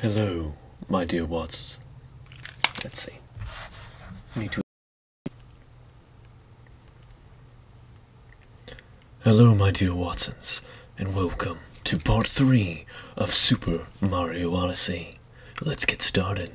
Hello, my dear Watts. Let's see. I need to. Hello, my dear Watsons, and welcome to part 3 of Super Mario Odyssey. Let's get started.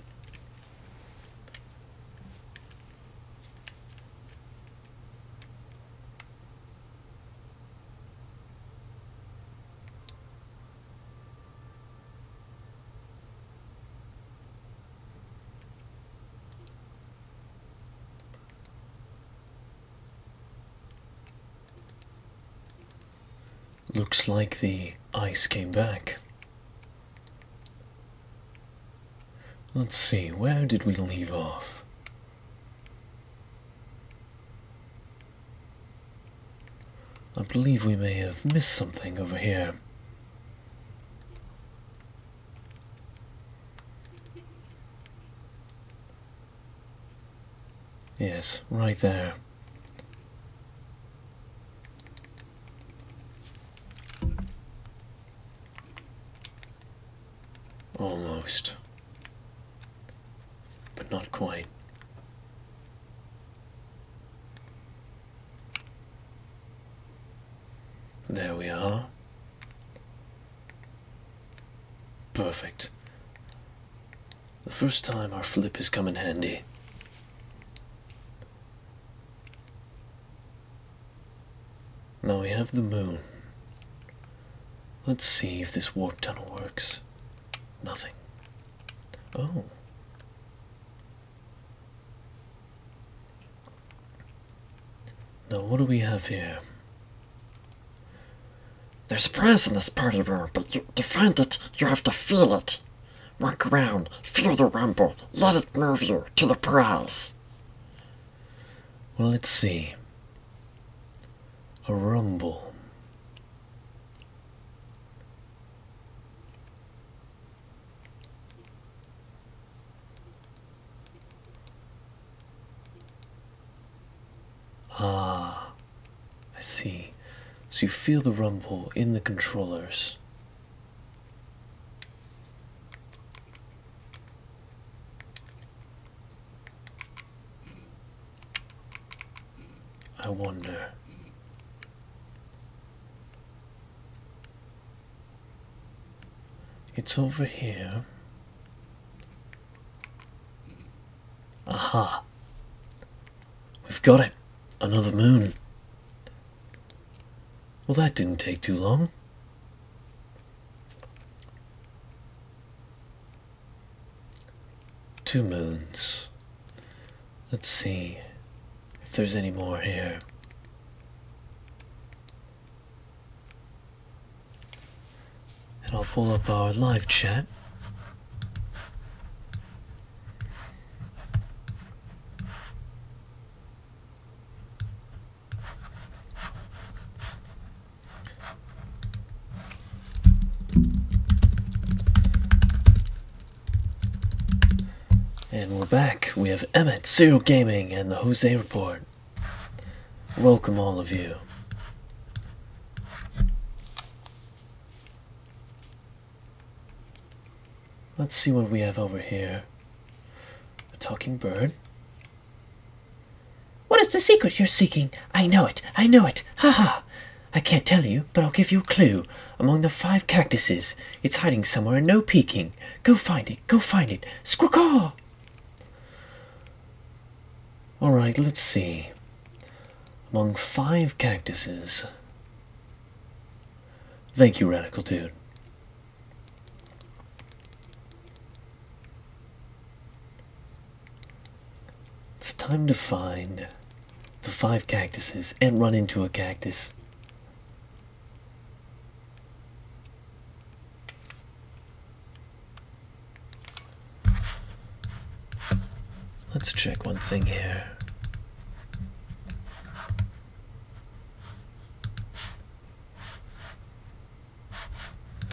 Looks like the ice came back. Let's see, where did we leave off? I believe we may have missed something over here. Yes, right there. Almost, but not quite. There we are. Perfect. The first time our flip has come in handy. Now we have the moon. Let's see if this warp tunnel works. Nothing. Oh. Now what do we have here? There's a prize in this party room, but to find it, you have to feel it. Walk around, feel the rumble, let it move you to the prize. Well, let's see. A rumble. Ah, I see. So you feel the rumble in the controllers. I wonder. It's over here. Aha! We've got it! Another moon. Well, that didn't take too long. Two moons. Let's see if there's any more here. And I'll pull up our live chat. And we're back. We have Emmett, Zero Gaming, and the Jose Report. Welcome all of you. Let's see what we have over here. A talking bird. What is the secret you're seeking? I know it, haha. I can't tell you, but I'll give you a clue. Among the 5 cactuses, it's hiding somewhere and no peeking. Go find it, squawkaw! Alright, let's see. Among 5 cactuses. Thank you, Radical Dude. It's time to find the 5 cactuses and run into a cactus. Let's check one thing here.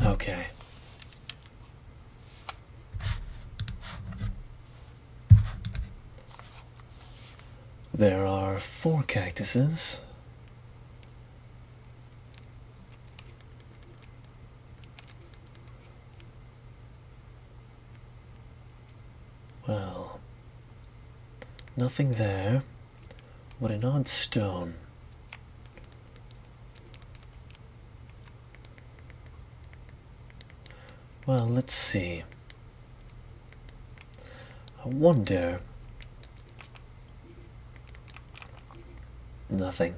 Okay. There are 4 cactuses. Nothing there. What an odd stone. Well, let's see. I wonder... Nothing.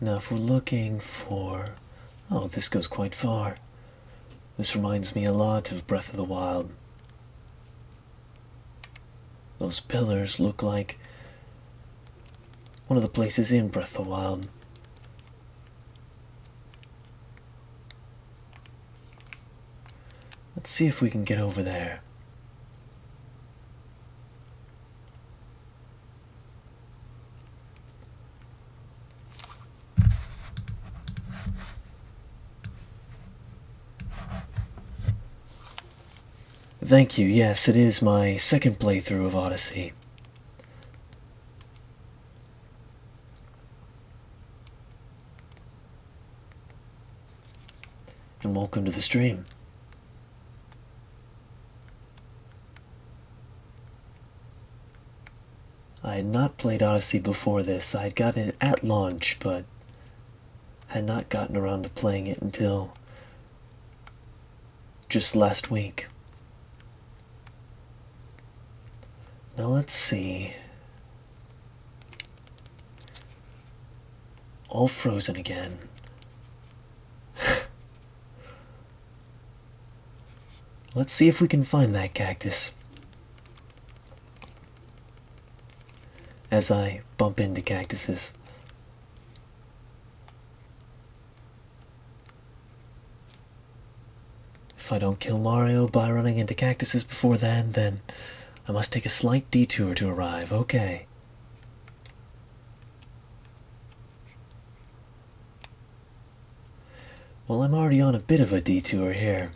Now if we're looking for... Oh, this goes quite far. This reminds me a lot of Breath of the Wild. Those pillars look like one of the places in Breath of the Wild. Let's see if we can get over there. Thank you, yes, it is my second playthrough of Odyssey. And welcome to the stream. I had not played Odyssey before this. I had gotten it at launch, but had not gotten around to playing it until just last week. Now let's see. All frozen again. Let's see if we can find that cactus. As I bump into cactuses. If I don't kill Mario by running into cactuses before then I must take a slight detour to arrive. Okay. Well, I'm already on a bit of a detour here.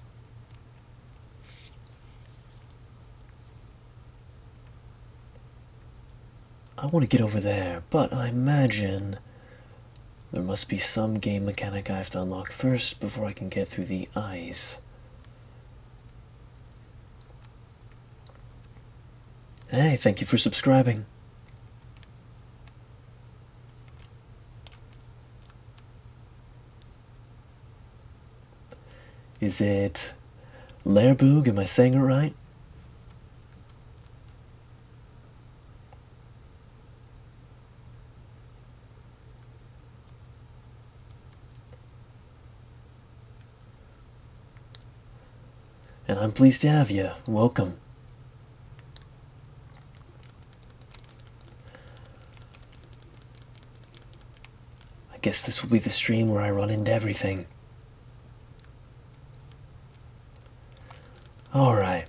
I want to get over there, but I imagine there must be some game mechanic I have to unlock first before I can get through the ice. Hey, thank you for subscribing. Is it Lairboog? Am I saying it right? And I'm pleased to have you. Welcome. I guess this will be the stream where I run into everything. Alright.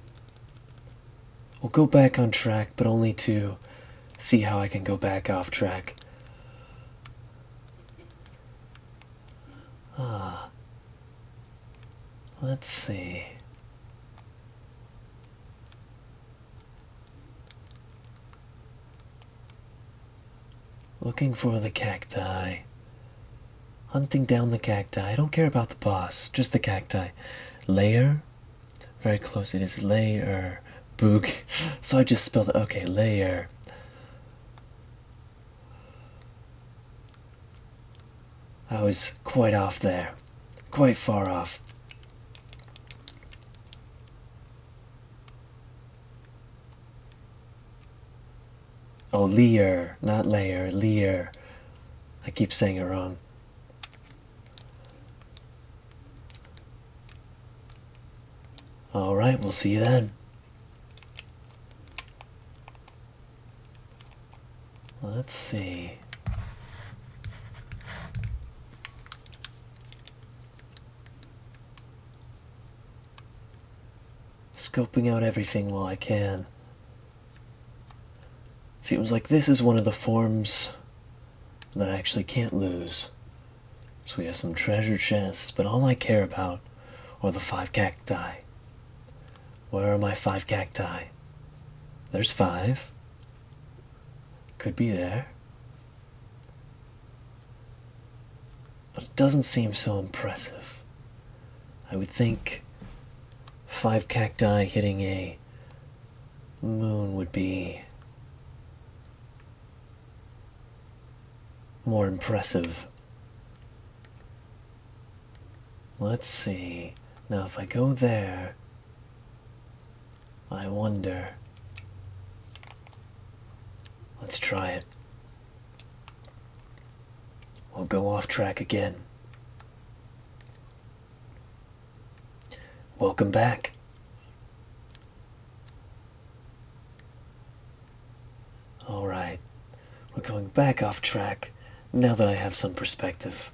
We'll go back on track, but only to see how I can go back off track. Let's see. Looking for the cacti. Hunting down the cacti. I don't care about the boss, just the cacti. Layer? Very close, it is layer. Boog. So I just spelled it. Okay, layer. I was quite off there. Quite far off. Oh, leer. Not layer. Leer. I keep saying it wrong. Alright, we'll see you then. Let's see. Scoping out everything while I can. Seems like this is one of the forms that I actually can't lose. So we have some treasure chests, but all I care about are the 5 cacti. Where are my 5 cacti? There's 5. Could be there. but it doesn't seem so impressive. I would think 5 cacti hitting a moon would be more impressive. Let's see. Now if I go there, I wonder. Let's try it. We'll go off track again. Welcome back. Alright, we're going back off track now that I have some perspective.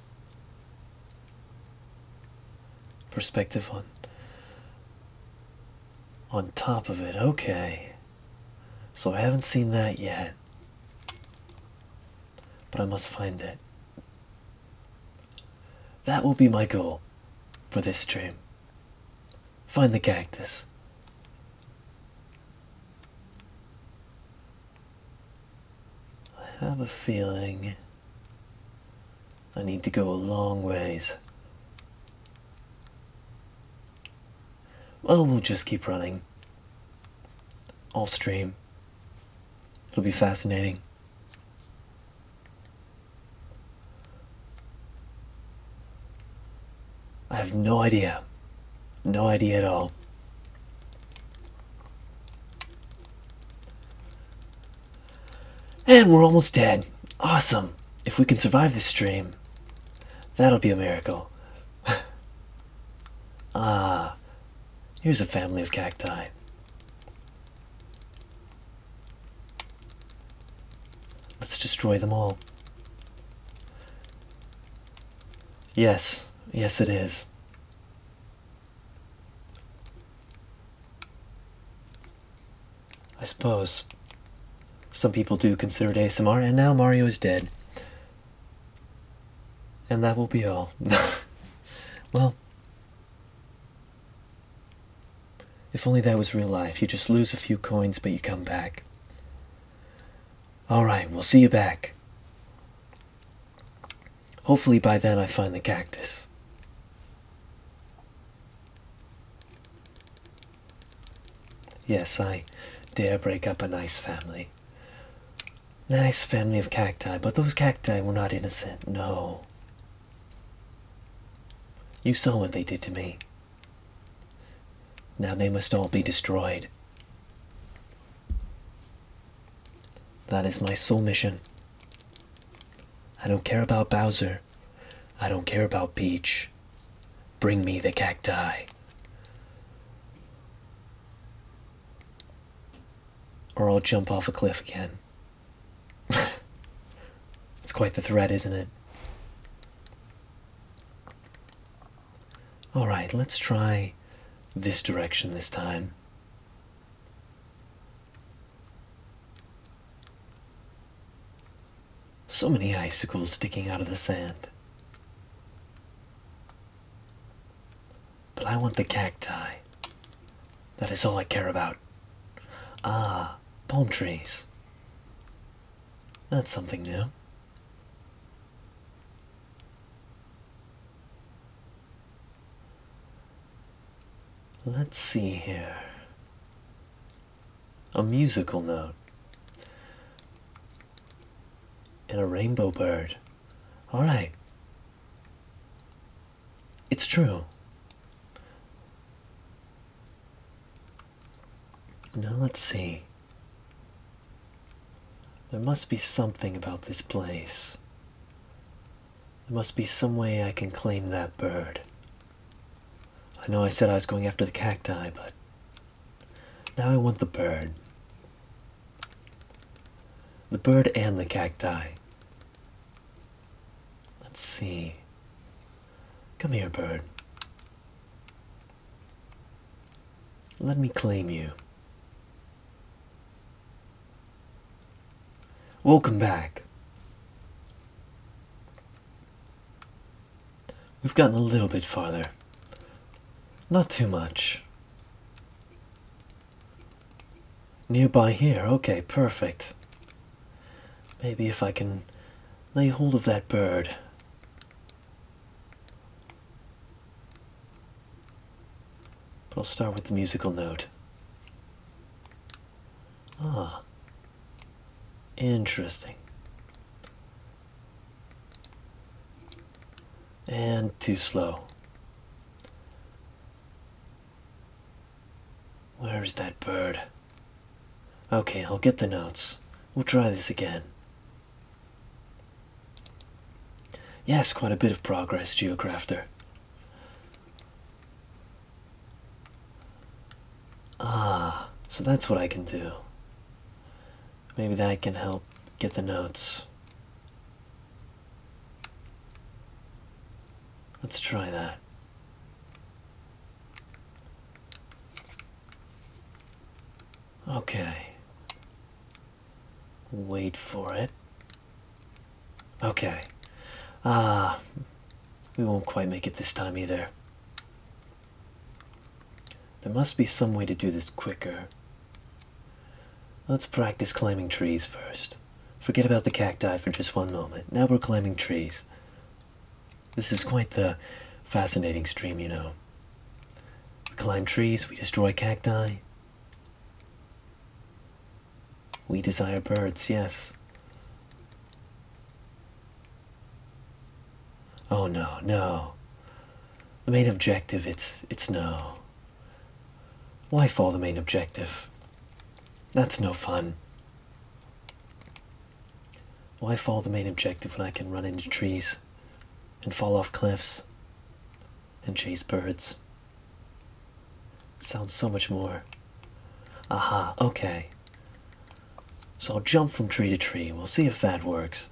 Perspective on top of it. Okay, so I haven't seen that yet, but I must find it. That will be my goal for this stream. Find the cactus. I have a feeling I need to go a long ways. Well, we'll just keep running. All stream. It'll be fascinating. I have no idea. No idea at all. And we're almost dead. Awesome. If we can survive this stream, that'll be a miracle. Ah, here's a family of cacti. Let's destroy them all. Yes. Yes, it is. I suppose some people do consider it ASMR, and now Mario is dead. And that will be all. Well, if only that was real life. You just lose a few coins, but you come back. Alright, we'll see you back. Hopefully by then I find the cactus. Yes, I dare break up a nice family. Nice family of cacti, but those cacti were not innocent, no. You saw what they did to me. Now they must all be destroyed. That is my sole mission. I don't care about Bowser. I don't care about Peach. Bring me the cacti. Or I'll jump off a cliff again. It's quite the threat, isn't it? Alright, let's try this direction this time. So many icicles sticking out of the sand. But I want the cacti. That is all I care about. Ah, palm trees. That's something new. Let's see here. A musical note. And a rainbow bird. Alright. It's true. Now let's see. There must be something about this place. There must be some way I can claim that bird. I know I said I was going after the cacti, but now I want the bird. The bird and the cacti. Let's see. Come here, bird. Let me claim you. Welcome back. We've gotten a little bit farther. Not too much. Nearby here. Okay, perfect. Maybe if I can lay hold of that bird, We'll start with the musical note. Ah, interesting. And too slow. Where's that bird? Okay, I'll get the notes. We'll try this again. Yes, quite a bit of progress, Geografter. Ah, so that's what I can do. Maybe that can help get the notes. Let's try that. Okay. Wait for it. Okay. Ah, we won't quite make it this time either. There must be some way to do this quicker. Let's practice climbing trees first. Forget about the cacti for just one moment. Now we're climbing trees. This is quite the fascinating stream, you know. We climb trees, we destroy cacti. We desire birds, yes. Oh no, no. The main objective, it's no. Why follow the main objective? That's no fun. Why follow the main objective when I can run into trees and fall off cliffs and chase birds? It sounds so much more. Aha, okay. So I'll jump from tree to tree. We'll see if that works.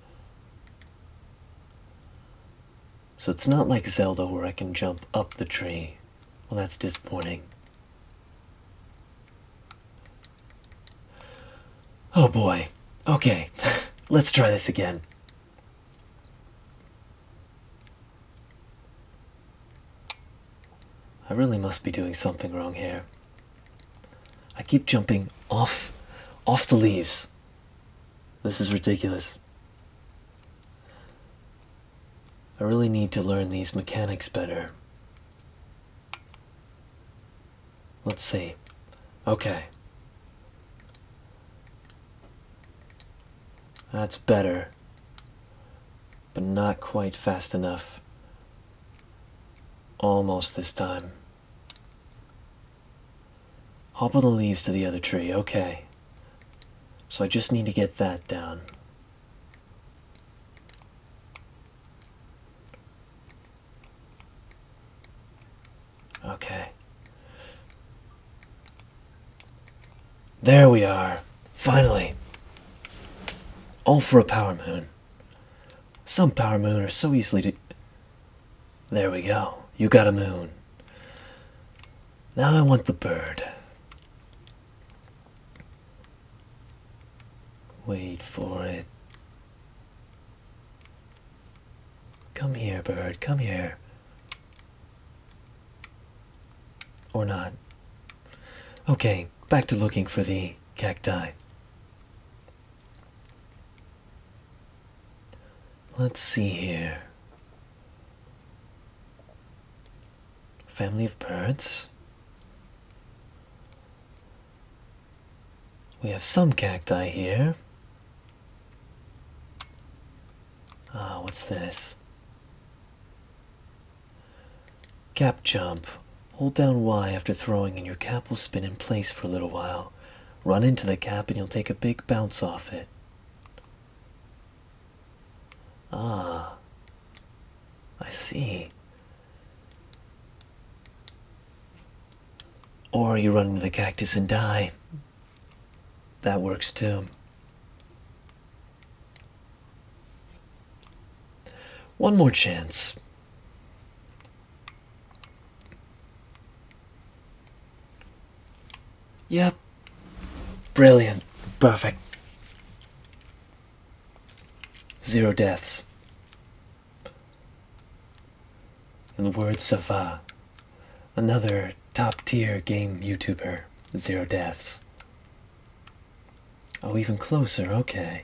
So it's not like Zelda where I can jump up the tree. Well, that's disappointing. Oh boy. Okay, let's try this again. I really must be doing something wrong here. I keep jumping off the leaves. This is ridiculous. I really need to learn these mechanics better. Let's see. Okay. That's better, but not quite fast enough. Almost this time. Hop on the leaves to the other tree, okay. So I just need to get that down. Okay. There we are. Finally. All for a power moon. Some power moon are so easily to... There we go. You got a moon. Now I want the bird. Wait for it. Come here, bird. Come here. Or not. Okay, back to looking for the cacti. Let's see here. Family of birds. We have some cacti here. Ah, what's this? Cap jump. Hold down Y after throwing and your cap will spin in place for a little while. Run into the cap and you'll take a big bounce off it. Ah, I see. Or you run into the cactus and die. That works too. One more chance. Yep. Brilliant. Perfect. 0 deaths. In the words of another top tier game YouTuber, 0 deaths. Oh, even closer, okay.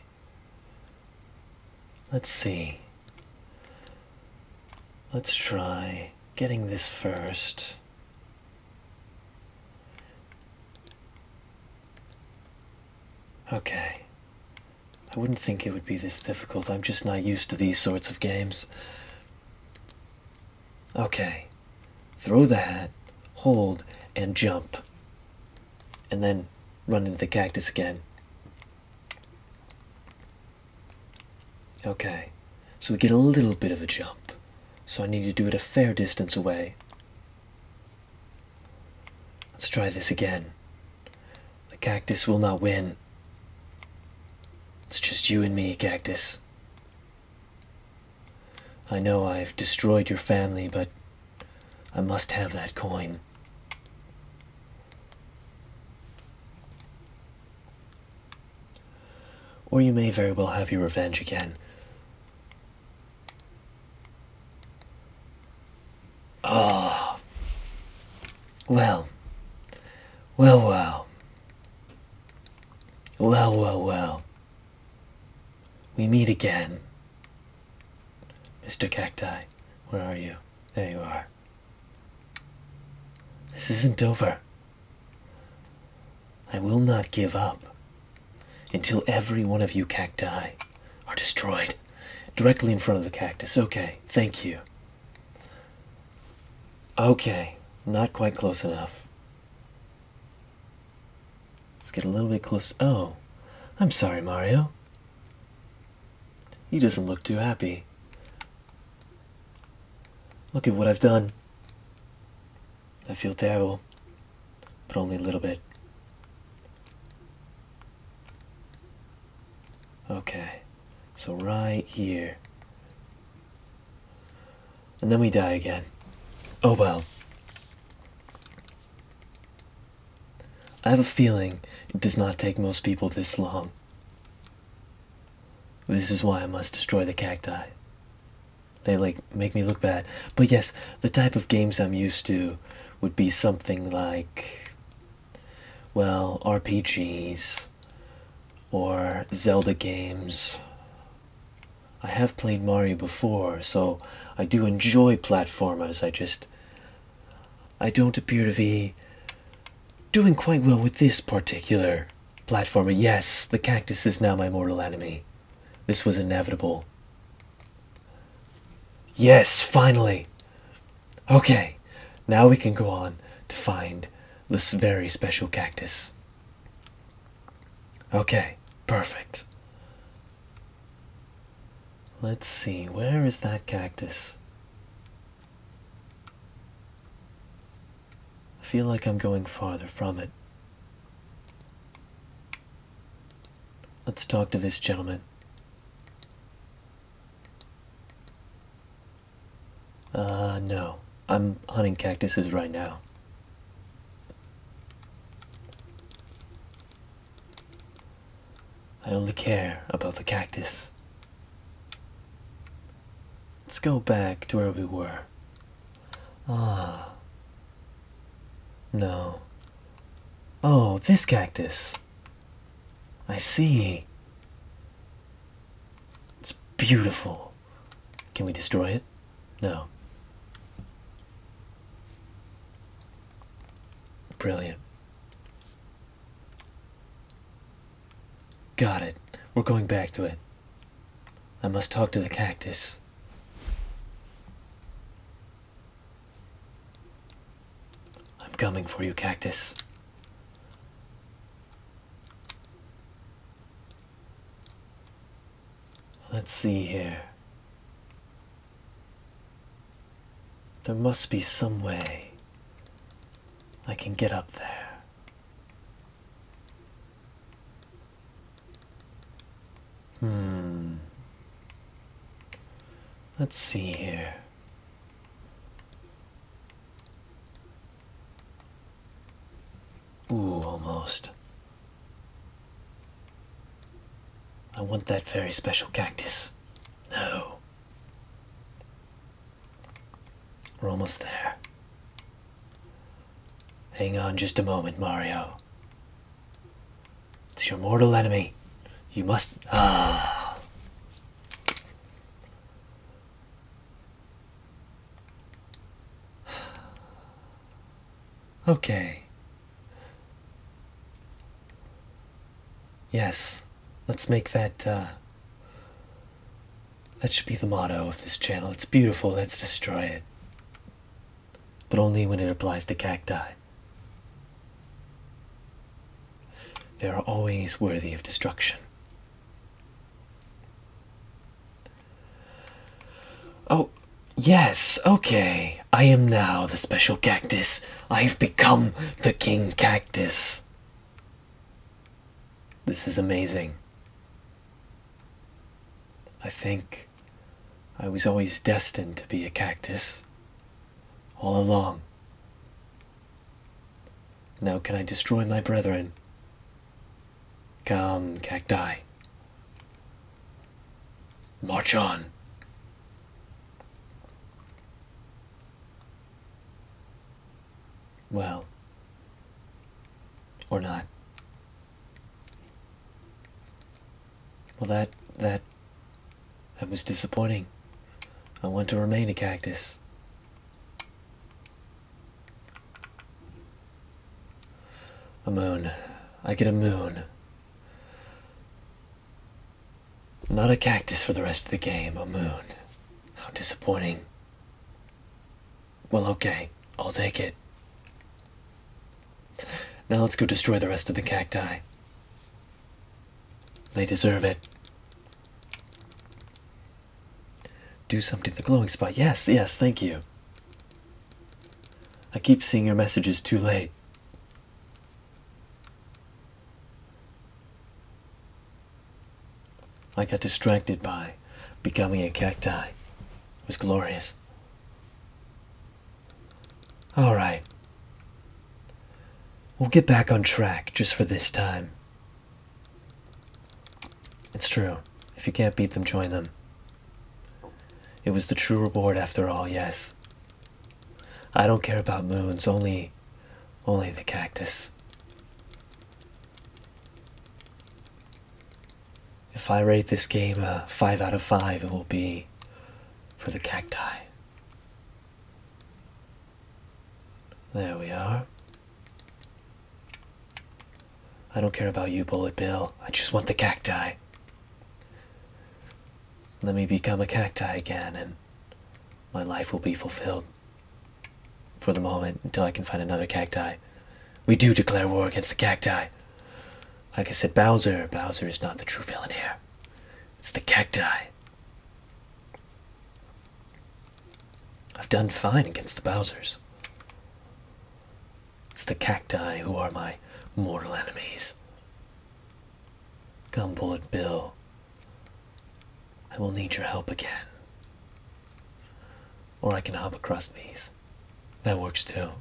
Let's see. Let's try getting this first. Okay. I wouldn't think it would be this difficult. I'm just not used to these sorts of games. Okay. Throw the hat, hold, and jump. And then run into the cactus again. Okay. So we get a little bit of a jump. So I need to do it a fair distance away. Let's try this again. The cactus will not win. It's just you and me, cactus. I know I've destroyed your family, but I must have that coin. Or you may very well have your revenge again. Ah. Well. Well, well. Well, well, well. We meet again. Mr. Cacti, where are you? There you are. This isn't over. I will not give up until every one of you cacti are destroyed. Directly in front of the cactus. Okay, thank you. Okay, not quite close enough. Let's get a little bit close. Oh, I'm sorry, Mario. He doesn't look too happy. Look at what I've done. I feel terrible, but only a little bit. Okay, so right here. And then we die again. Oh well. I have a feeling it does not take most people this long. This is why I must destroy the cacti. They, like, make me look bad. But yes, the type of games I'm used to would be something like, well, RPGs or Zelda games. I have played Mario before, so I do enjoy platformers. I don't appear to be doing quite well with this particular platformer. Yes, the cactus is now my mortal enemy. This was inevitable. Yes, finally! Okay, now we can go on to find this very special cactus. Okay, perfect. Let's see, where is that cactus? I feel like I'm going farther from it. Let's talk to this gentleman. No. I'm hunting cactuses right now. I only care about the cactus. Let's go back to where we were. Ah. No. Oh, this cactus. I see. It's beautiful. Can we destroy it? No. Brilliant. Got it. We're going back to it. I must talk to the cactus. I'm coming for you, cactus. Let's see here. There must be some way I can get up there. Let's see here. Ooh, almost. I want that very special cactus. No. We're almost there. Hang on just a moment, Mario. It's your mortal enemy. You must... Ah! Okay. Yes, let's make that, that should be the motto of this channel. It's beautiful, let's destroy it. But only when it applies to cacti. They are always worthy of destruction. Oh, yes, okay. I am now the special cactus. I have become the King Cactus. This is amazing. I think I was always destined to be a cactus all along. Now can I destroy my brethren? Come, cacti. March on. Well, or not. Well, that was disappointing. I want to remain a cactus. A moon. I get a moon. Not a cactus for the rest of the game, a moon. How disappointing. Well, okay, I'll take it. Now let's go destroy the rest of the cacti. They deserve it. Do something to the glowing spot. Yes, yes, thank you. I keep seeing your messages too late. I got distracted by becoming a cacti. It was glorious. All right. We'll get back on track just for this time. It's true. If you can't beat them, join them. It was the true reward after all, yes. I don't care about moons, only the cactus. If I rate this game a 5 out of 5, it will be for the cacti. There we are. I don't care about you, Bullet Bill. I just want the cacti. Let me become a cacti again, and my life will be fulfilled. For the moment, until I can find another cacti. We do declare war against the cacti. Like I said, Bowser is not the true villain here. It's the cacti. I've done fine against the Bowsers. It's the cacti who are my mortal enemies. Come, Bullet Bill. I will need your help again. Or I can hop across these. That works too.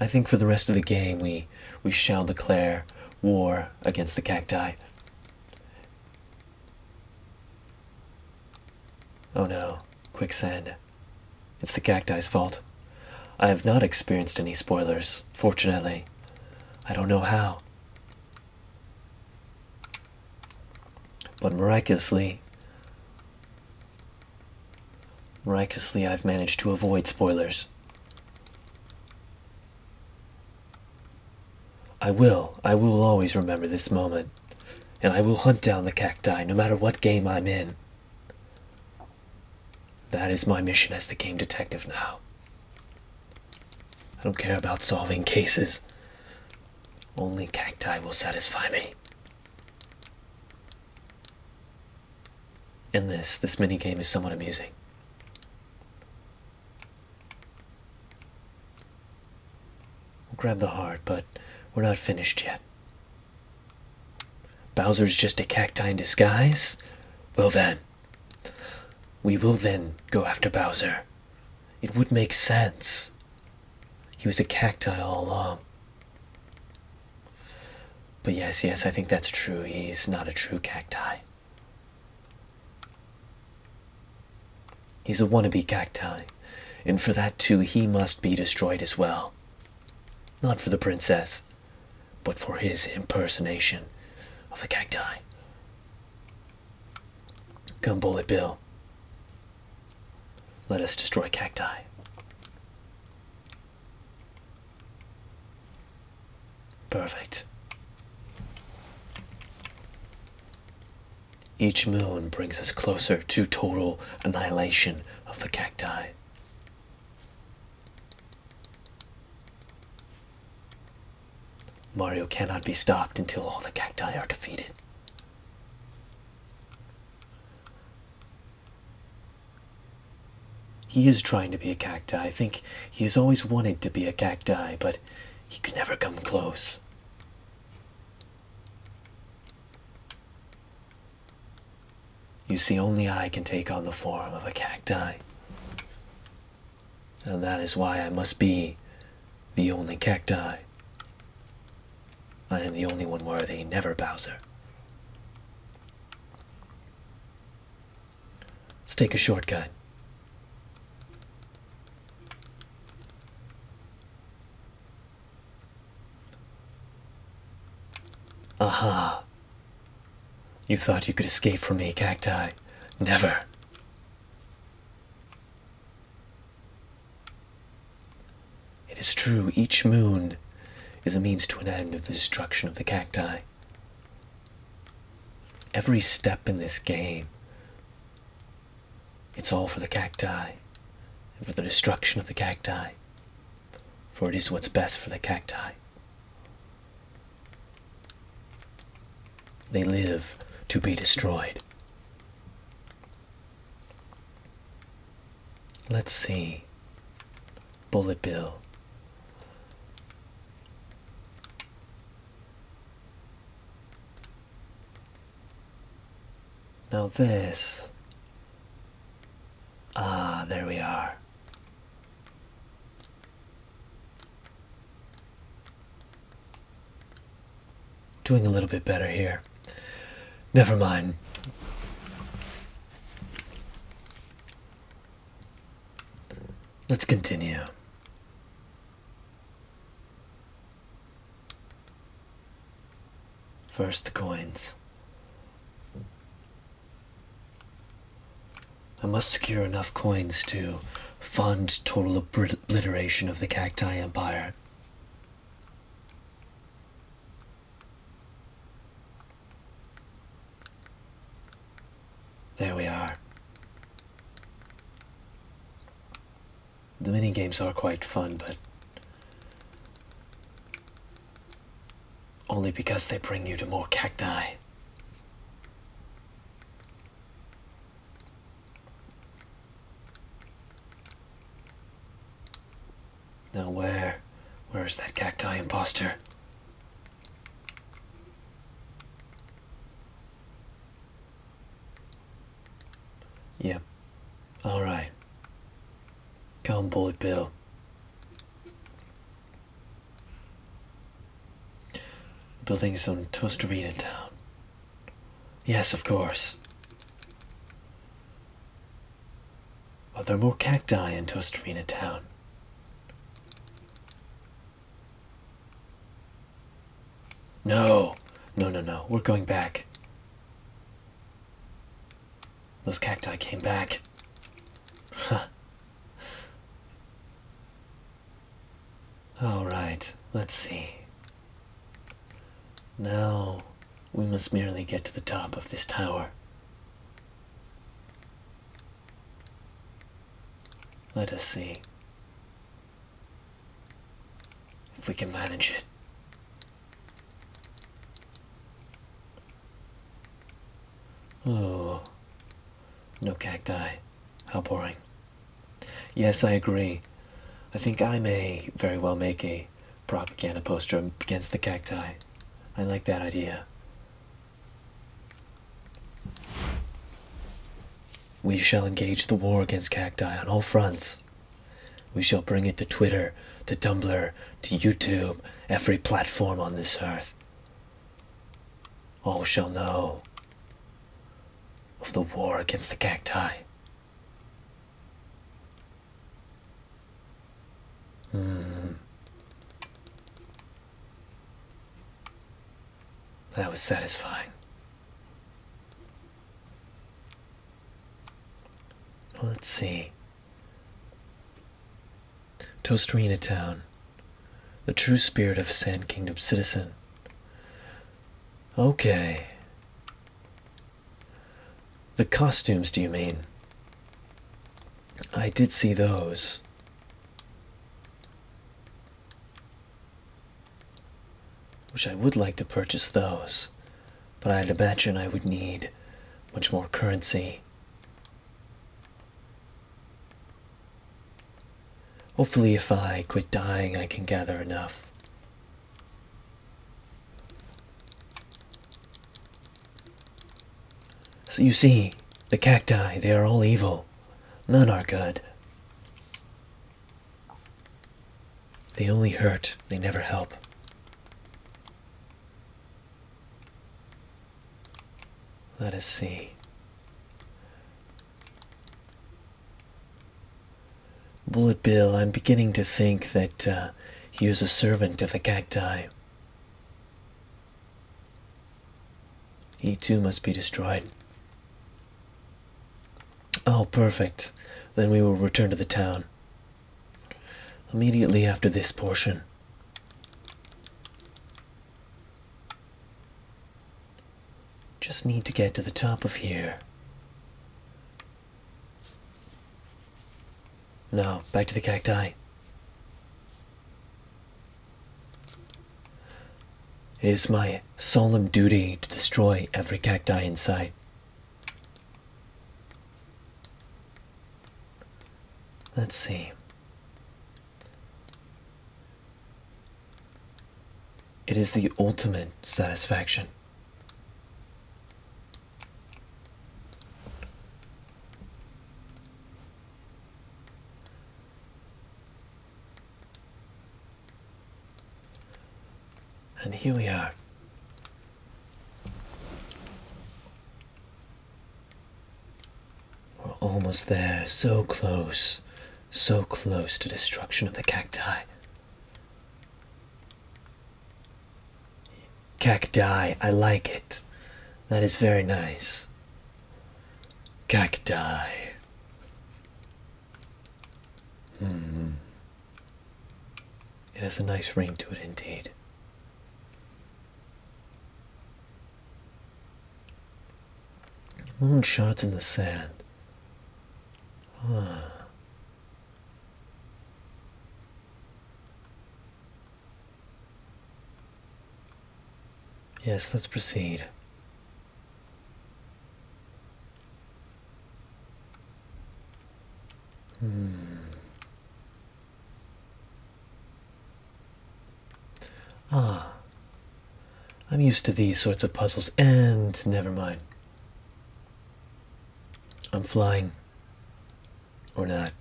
I think for the rest of the game we shall declare war against the cacti. Oh no, quicksand. It's the cacti's fault. I have not experienced any spoilers, fortunately. I don't know how. But miraculously I've managed to avoid spoilers. I will always remember this moment, and I will hunt down the cacti no matter what game I'm in. That is my mission as the game detective now. I don't care about solving cases. Only cacti will satisfy me. And this minigame is somewhat amusing. We'll grab the heart, but we're not finished yet. Bowser's just a cacti in disguise? Well then. We will then go after Bowser. It would make sense. He was a cacti all along. But yes, I think that's true. He's not a true cacti. He's a wannabe cacti. And for that too, he must be destroyed as well. Not for the princess, but for his impersonation of the cacti. Come, Bullet Bill. Let us destroy cacti. Perfect. Each moon brings us closer to total annihilation of the cacti. Mario cannot be stopped until all the cacti are defeated. He is trying to be a cacti. I think he has always wanted to be a cacti, but he could never come close. You see, only I can take on the form of a cacti. And that is why I must be the only cacti. I am the only one worthy, never Bowser. Let's take a shortcut. Aha. You thought you could escape from me, cacti. Never. It is true, each moon is a means to an end of the destruction of the cacti. Every step in this game, it's all for the cacti, and for the destruction of the cacti, for it is what's best for the cacti. They live to be destroyed. Let's see. Bullet Bill. Now this. Ah, there we are. Doing a little bit better here. Never mind. Let's continue. First, the coins. I must secure enough coins to fund total obliteration of the Cacti Empire. There we are. The mini games are quite fun, but only because they bring you to more cacti. Now where is that cacti imposter? Yep. Alright. Come, Bullet Bill. The building's on Tostarena Town. Yes, of course. Are there more cacti in Tostarena Town? No! No. We're going back. Those cacti came back. Huh. Alright, let's see. Now, we must merely get to the top of this tower. Let us see if we can manage it. Oh. No cacti. How boring. Yes, I agree. I think I may very well make a propaganda poster against the cacti. I like that idea. We shall engage the war against cacti on all fronts. We shall bring it to Twitter, to Tumblr, to YouTube, every platform on this earth. All shall know of the war against the cacti. That was satisfying. Let's see. Tostarena Town. The true spirit of a Sand Kingdom citizen. Okay. The costumes, do you mean? I did see those. Which I would like to purchase those, but I'd imagine I would need much more currency. Hopefully if I quit dying, I can gather enough. So you see, the cacti, they are all evil. None are good. They only hurt, they never help. Let us see. Bullet Bill, I'm beginning to think that he is a servant of the cacti. He too must be destroyed. Oh, perfect. Then we will return to the town immediately after this portion. Just need to get to the top of here. No, back to the cacti. It is my solemn duty to destroy every cacti in sight. Let's see. It is the ultimate satisfaction. And here we are. We're almost there, so close to destruction of the cacti. Cacti, I like it. That is very nice. Cacti. Mm-hmm. It has a nice ring to it indeed. Moonshots in the sand. Ah. Yes, let's proceed. Ah. I'm used to these sorts of puzzles, and never mind. I'm flying. Or not.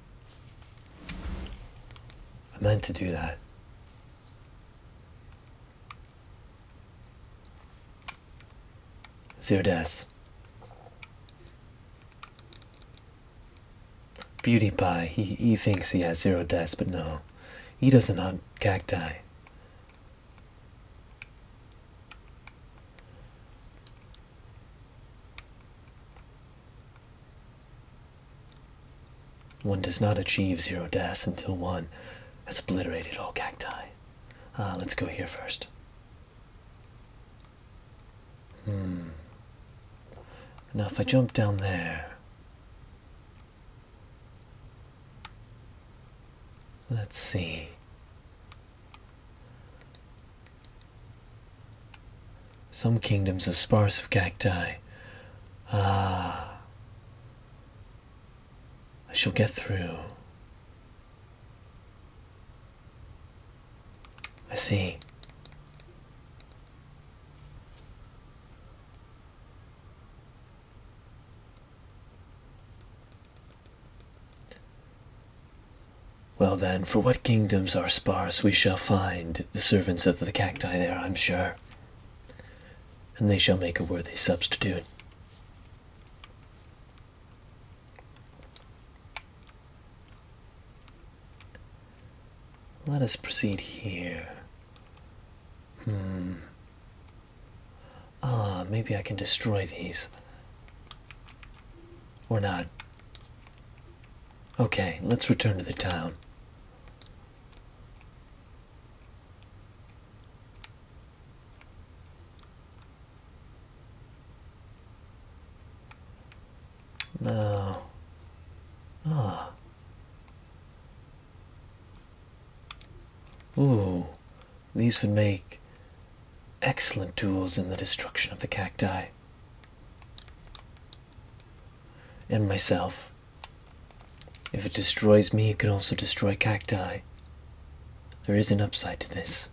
I meant to do that. Zero deaths. Beauty Pie, he thinks he has zero deaths, but no. He doesn't hunt cacti. One does not achieve zero deaths until one has obliterated all cacti. Let's go here first. Now if I jump down there, let's see. Some kingdoms are sparse of cacti. Ah. I shall get through. I see. Well then, for what kingdoms are sparse, we shall find the servants of the cacti there, I'm sure. And they shall make a worthy substitute. Let us proceed here. Ah, maybe I can destroy these. Or not. Okay, let's return to the town. Ooh, these would make excellent tools in the destruction of the cacti. And myself. If it destroys me, it can also destroy cacti. There is an upside to this.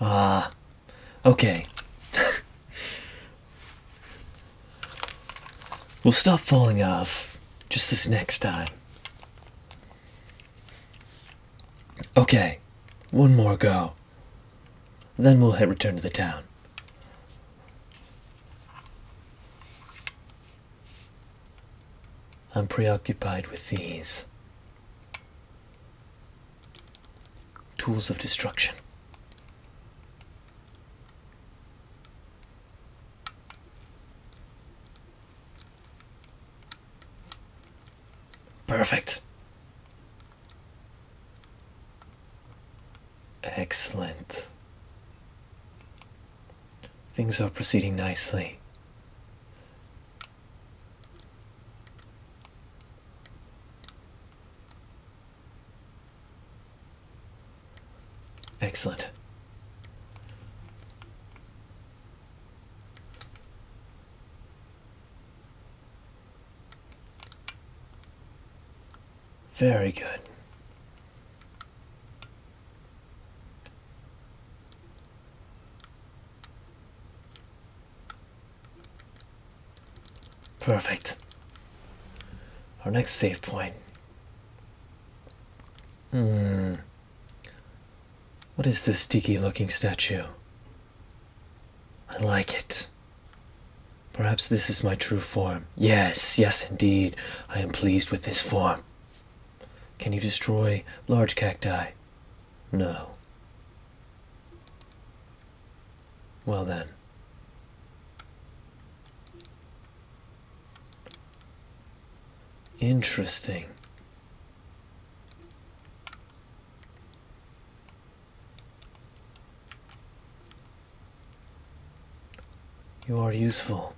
Ah, okay. We'll stop falling off just this next time. Okay, one more go. Then we'll return to the town. I'm preoccupied with these tools of destruction. Perfect. Excellent. Things are proceeding nicely. Excellent. Very good. Perfect. Our next save point. What is this sticky looking statue? I like it. Perhaps this is my true form. Yes, yes indeed. I am pleased with this form. Can you destroy large cacti? No. Well then. Interesting. You are useful.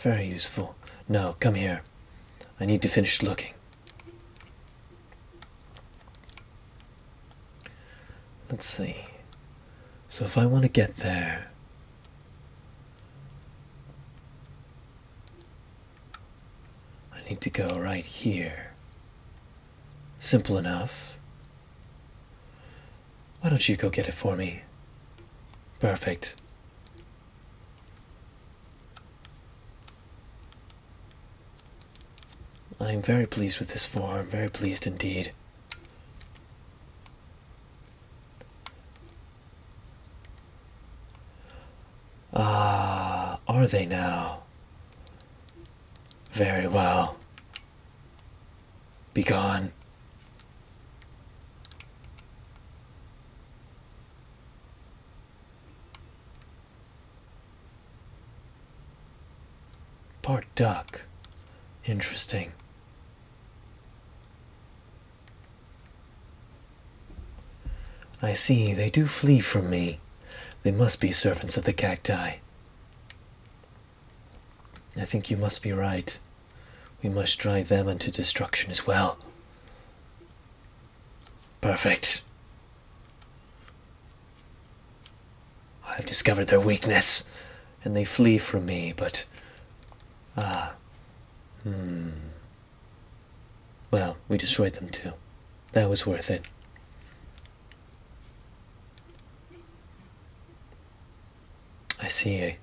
Very useful. No, come here. I need to finish looking. Let's see. So if I want to get there, I need to go right here. Simple enough. Why don't you go get it for me? Perfect. I am very pleased with this form, very pleased indeed. Ah, are they now? Very well. Be gone. Part duck. Interesting. I see, they do flee from me. They must be servants of the cacti. I think you must be right. We must drive them into destruction as well. Perfect. I've discovered their weakness, and they flee from me, but... Well, we destroyed them too. That was worth it. I see.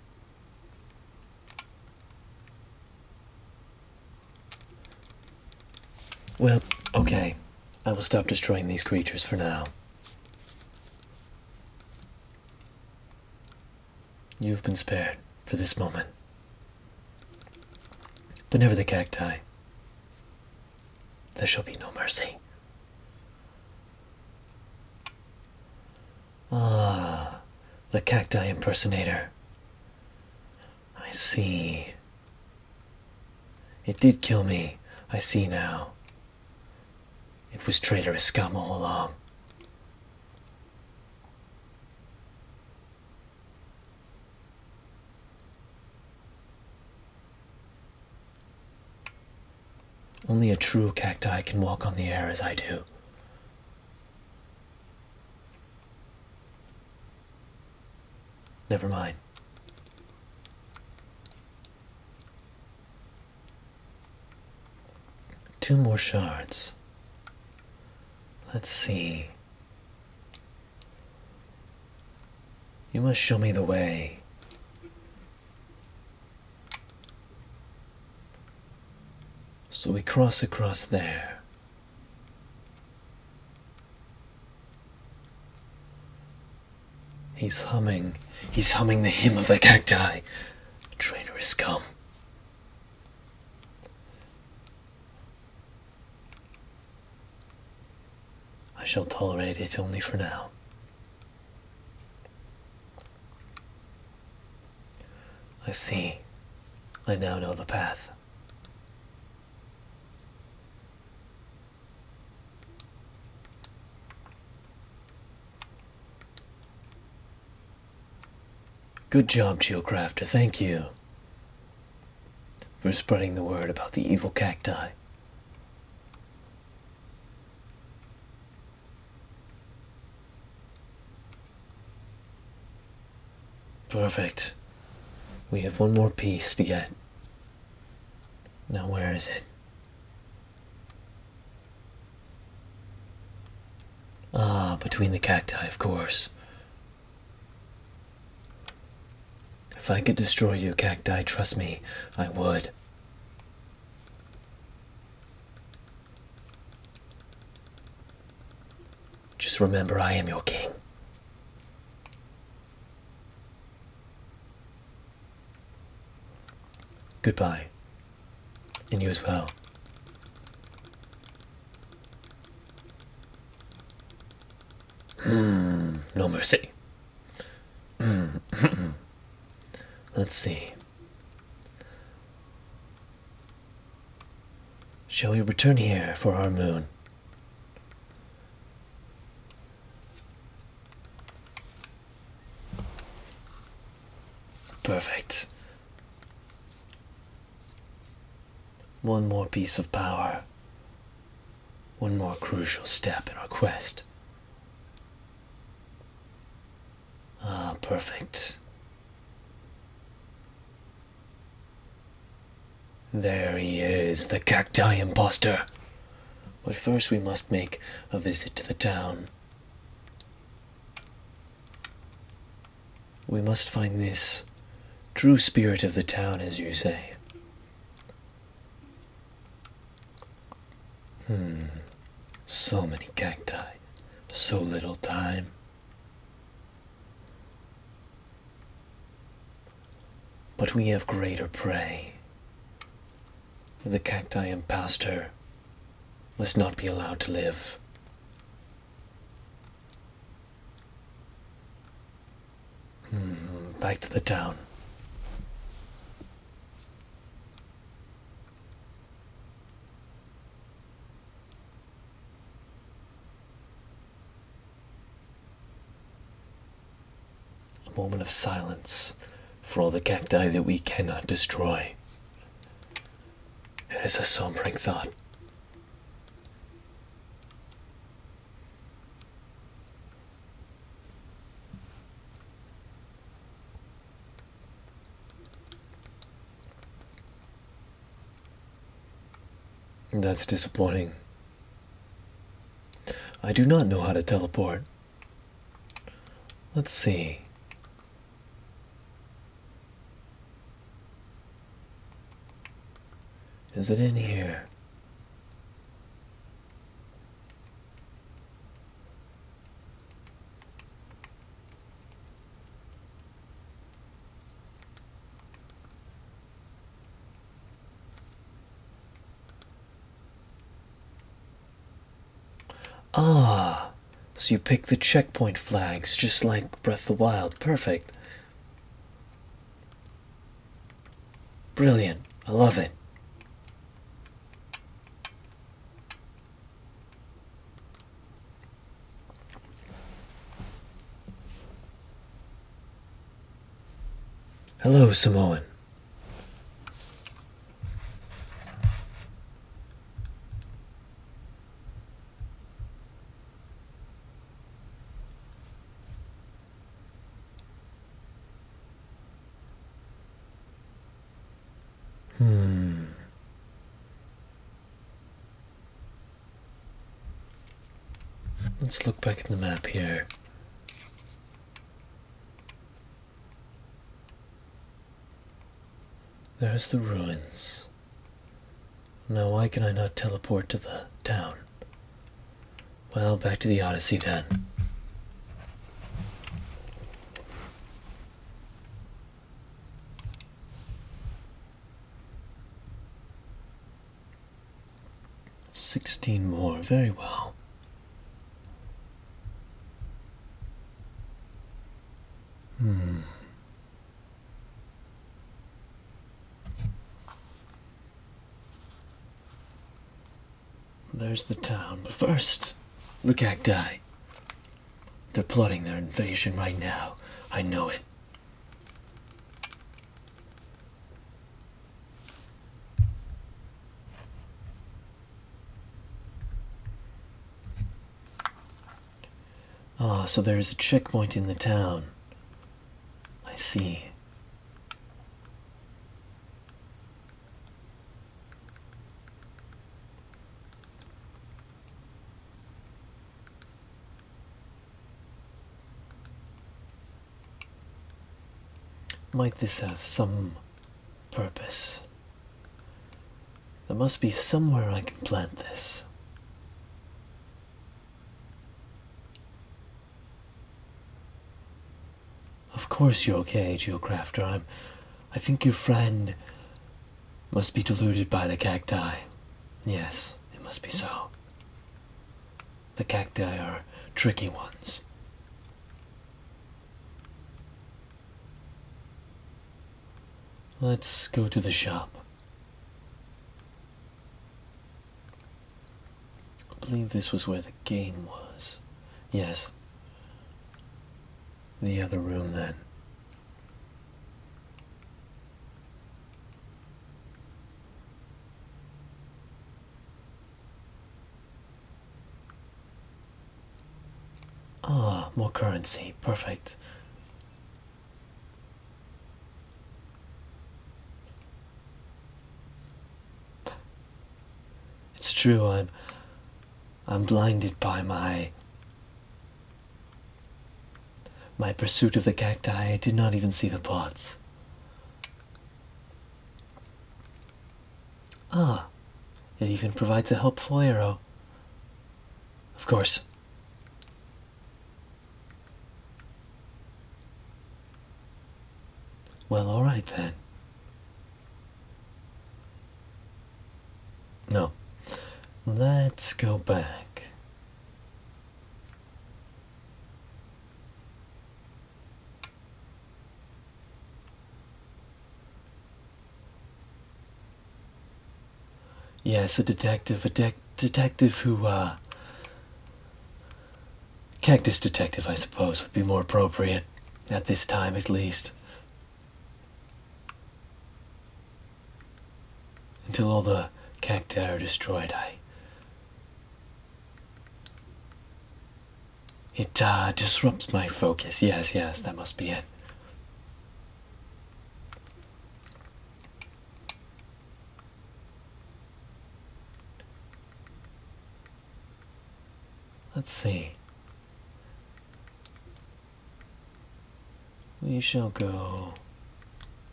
Well, okay. I will stop destroying these creatures for now. You've been spared for this moment. But never the cacti. There shall be no mercy. Ah, the cacti impersonator. I see. It did kill me. I see now. It was traitorous scum all along. Only a true cacti can walk on the air as I do. Never mind. Two more shards. Let's see. You must show me the way. So we cross across there. He's humming. He's humming the hymn of the cacti. The trainer has come. I shall tolerate it only for now. I see. I now know the path. Good job, Geocrafter, thank you for spreading the word about the evil cacti. Perfect. We have one more piece to get. Now where is it? Ah, between the cacti, of course. If I could destroy you, cacti, trust me, I would. Just remember, I am your king. Goodbye. And you as well. No mercy. Let's see. Shall we return here for our moon? Perfect. One more piece of power. One more crucial step in our quest. Ah, perfect. There he is, the cacti imposter. But first we must make a visit to the town. We must find this true spirit of the town, as you say. So many cacti, so little time. But we have greater prey. The cacti imposter must not be allowed to live. Back to the town. Moment of silence for all the cacti that we cannot destroy. It is a sombering thought. That's disappointing. I do not know how to teleport. Let's see. Is it in here? Ah, so you pick the checkpoint flags just like Breath of the Wild. Perfect. Brilliant. I love it. Hello, Samoan. Let's look back at the map here. There's the ruins. Now why can I not teleport to the town? Well, back to the Odyssey then. Sixteen more, very well. There's the town, but first, the cacti. They're plotting their invasion right now. I know it. Ah, so there's a checkpoint in the town. I see. Might this have some purpose? There must be somewhere I can plant this. Of course you're okay, Geocrafter. I think your friend must be deluded by the cacti. Yes, it must be so. The cacti are tricky ones. Let's go to the shop. I believe this was where the game was. Yes. The other room then. Ah, more currency. Perfect. It's true, I'm blinded by my pursuit of the cacti. I did not even see the pots. Ah, it even provides a helpful arrow. Of course. Well, all right then. No. Let's go back. Yes, a detective who, cactus detective, I suppose, would be more appropriate, at this time at least. Until all the cacti are destroyed, It disrupts my focus. Yes, yes, that must be it. Let's see. We shall go...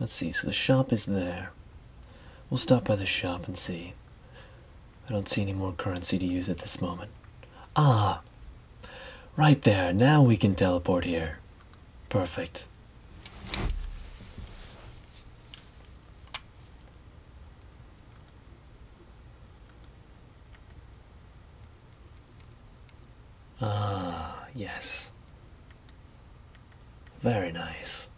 Let's see, so the shop is there. We'll stop by the shop and see. I don't see any more currency to use at this moment. Ah, right there. Now we can teleport here. Perfect. Ah, yes. Very nice.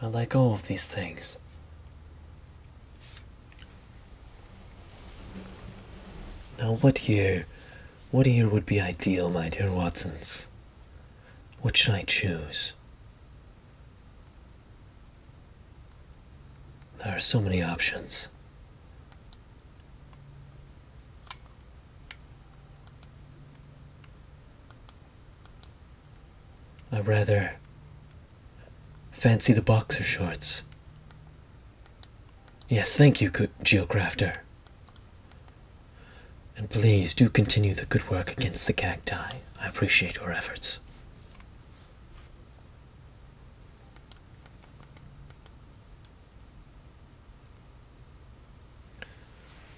I like all of these things. Now what year would be ideal, my dear Watsons? What should I choose? There are so many options. I'd rather fancy the boxer shorts. Yes, thank you, Geocrafter. And please do continue the good work against the cacti. I appreciate your efforts.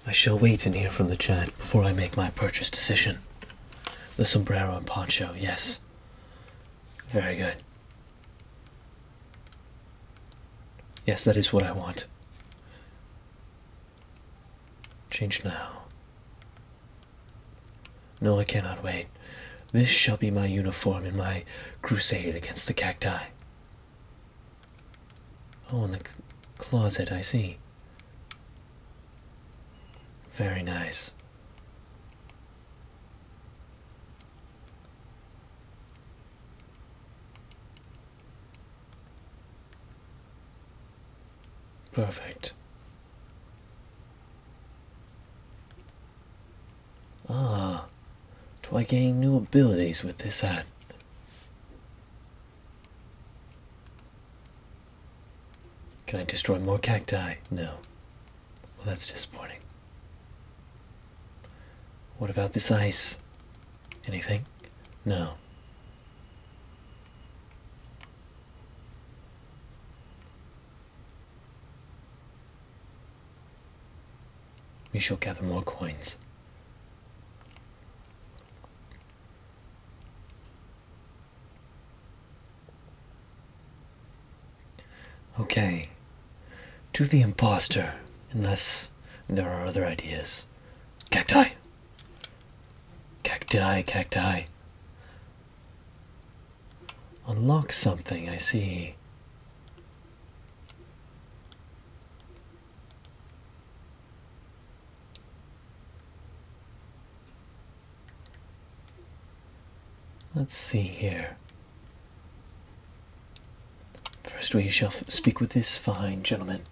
I shall wait and hear from the chat before I make my purchase decision. The sombrero and poncho, yes. Very good. Yes, that is what I want. Change now. No, I cannot wait. This shall be my uniform in my crusade against the cacti. Oh, in the closet, I see. Very nice. Perfect. Ah, do I gain new abilities with this hat? Can I destroy more cacti? No. Well, that's disappointing. What about this ice? Anything? No. We shall gather more coins. Okay. To the imposter, unless there are other ideas. Cacti! Cacti, cacti. Unlock something, I see. Let's see here. First we shall speak with this fine gentleman.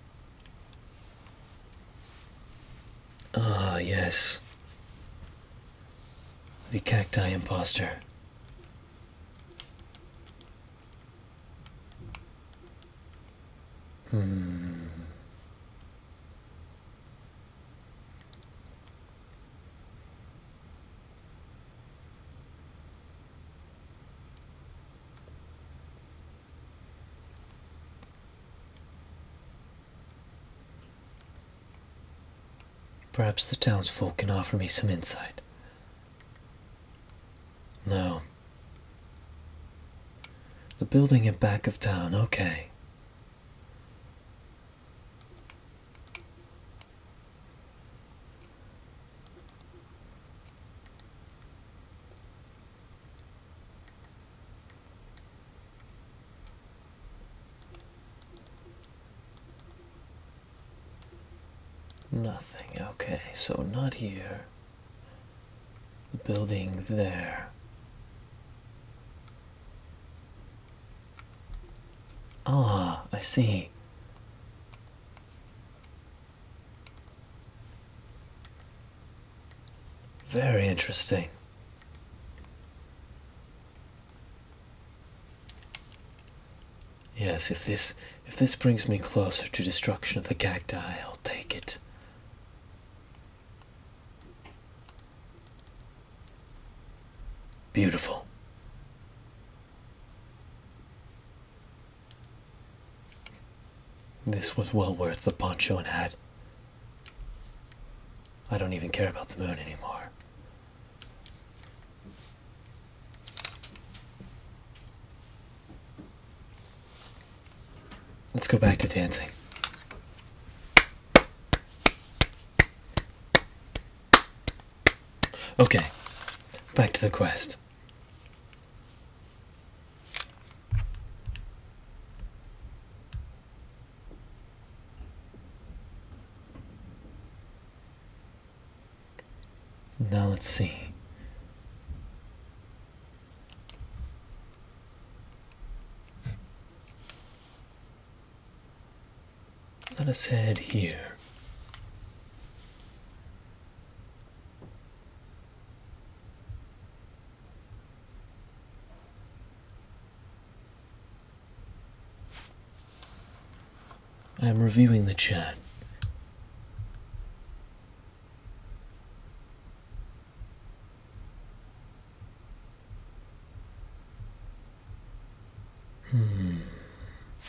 Ah, yes. The cacti imposter. Perhaps the townsfolk can offer me some insight. No. The building in back of town, okay. Nothing, okay, so not here. The building there. Ah, I see. Very interesting. Yes, if this brings me closer to destruction of the cacti, I'll take it. Beautiful. This was well worth the poncho and hat. I don't even care about the moon anymore. Let's go back to dancing. Okay, back to the quest. Now let's see. Let us head here. I am reviewing the chat.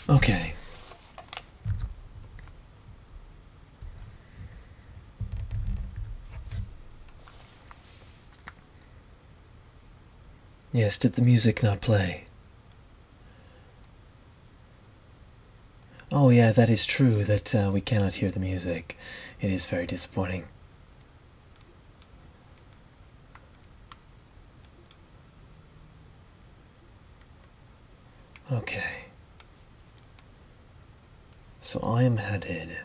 Okay. Yes, did the music not play? Oh yeah, that is true, that we cannot hear the music. It is very disappointing. Okay. So I am headed...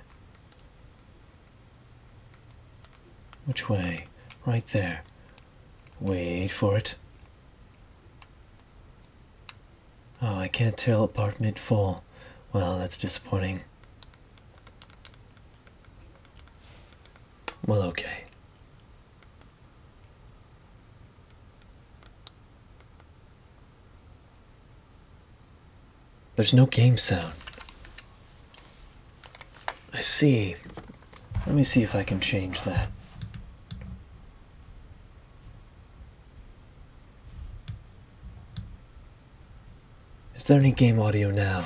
which way? Right there. Wait for it. Oh, I can't tell apart mid-fall. Well, that's disappointing. Well, okay. There's no game sound. I see. Let me see if I can change that. Is there any game audio now?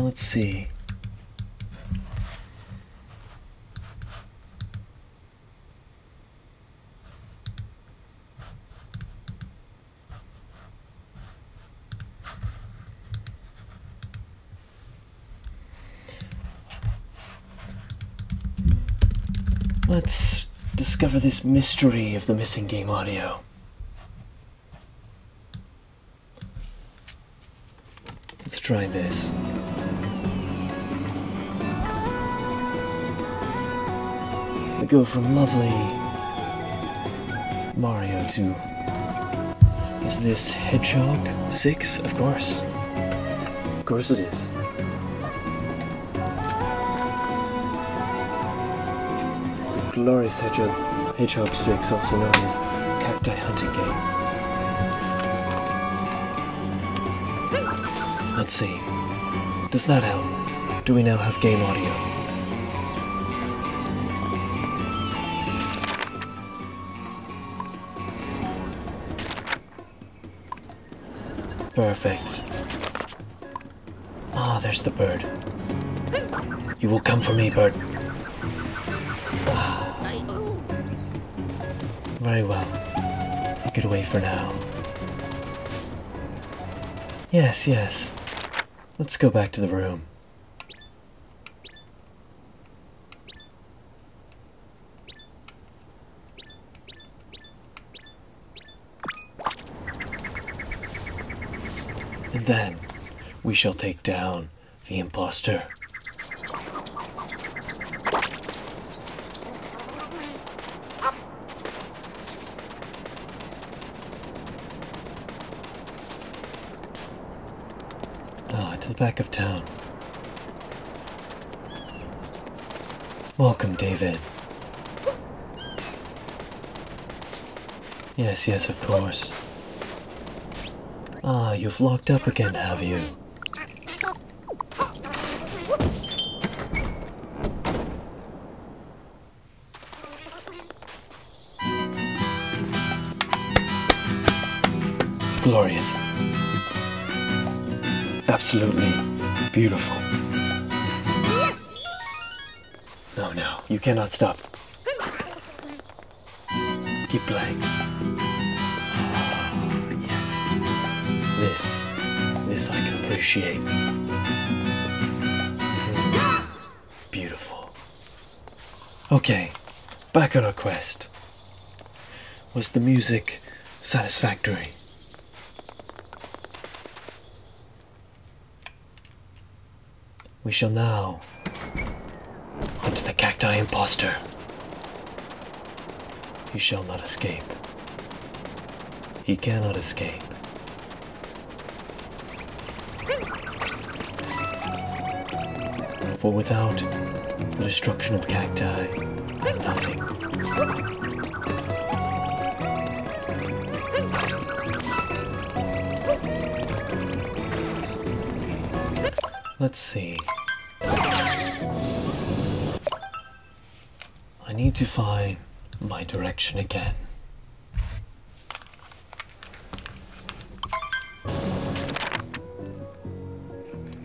Let's see. Let's discover this mystery of the missing game audio. Let's try this. I go from lovely Mario to... is this Hedgehog 6? Of course. Of course it is. It's the glorious Hedgehog 6, also known as Cacti Hunting Game. Let's see. Does that help? Do we now have game audio? Perfect. Ah, there's the bird. You will come for me, bird. Ah. Very well. Take it away for now. Yes, yes. Let's go back to the room. Then, we shall take down the imposter. Ah, to the back of town. Welcome, David. Yes, yes, of course. Ah, you've locked up again, have you? It's glorious. Absolutely beautiful. No, no, you cannot stop. Keep playing. This I can appreciate. Beautiful. Okay, back on our quest. Was the music satisfactory? We shall now hunt the cacti imposter. He shall not escape. He cannot escape. For without the destruction of cacti, nothing. Let's see. I need to find my direction again.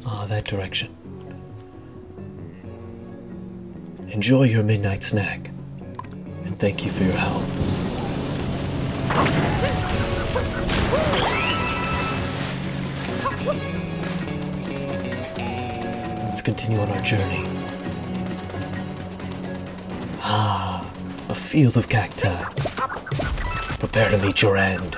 Ah, that direction. Enjoy your midnight snack, and thank you for your help. Let's continue on our journey. Ah, a field of cacti. Prepare to meet your end.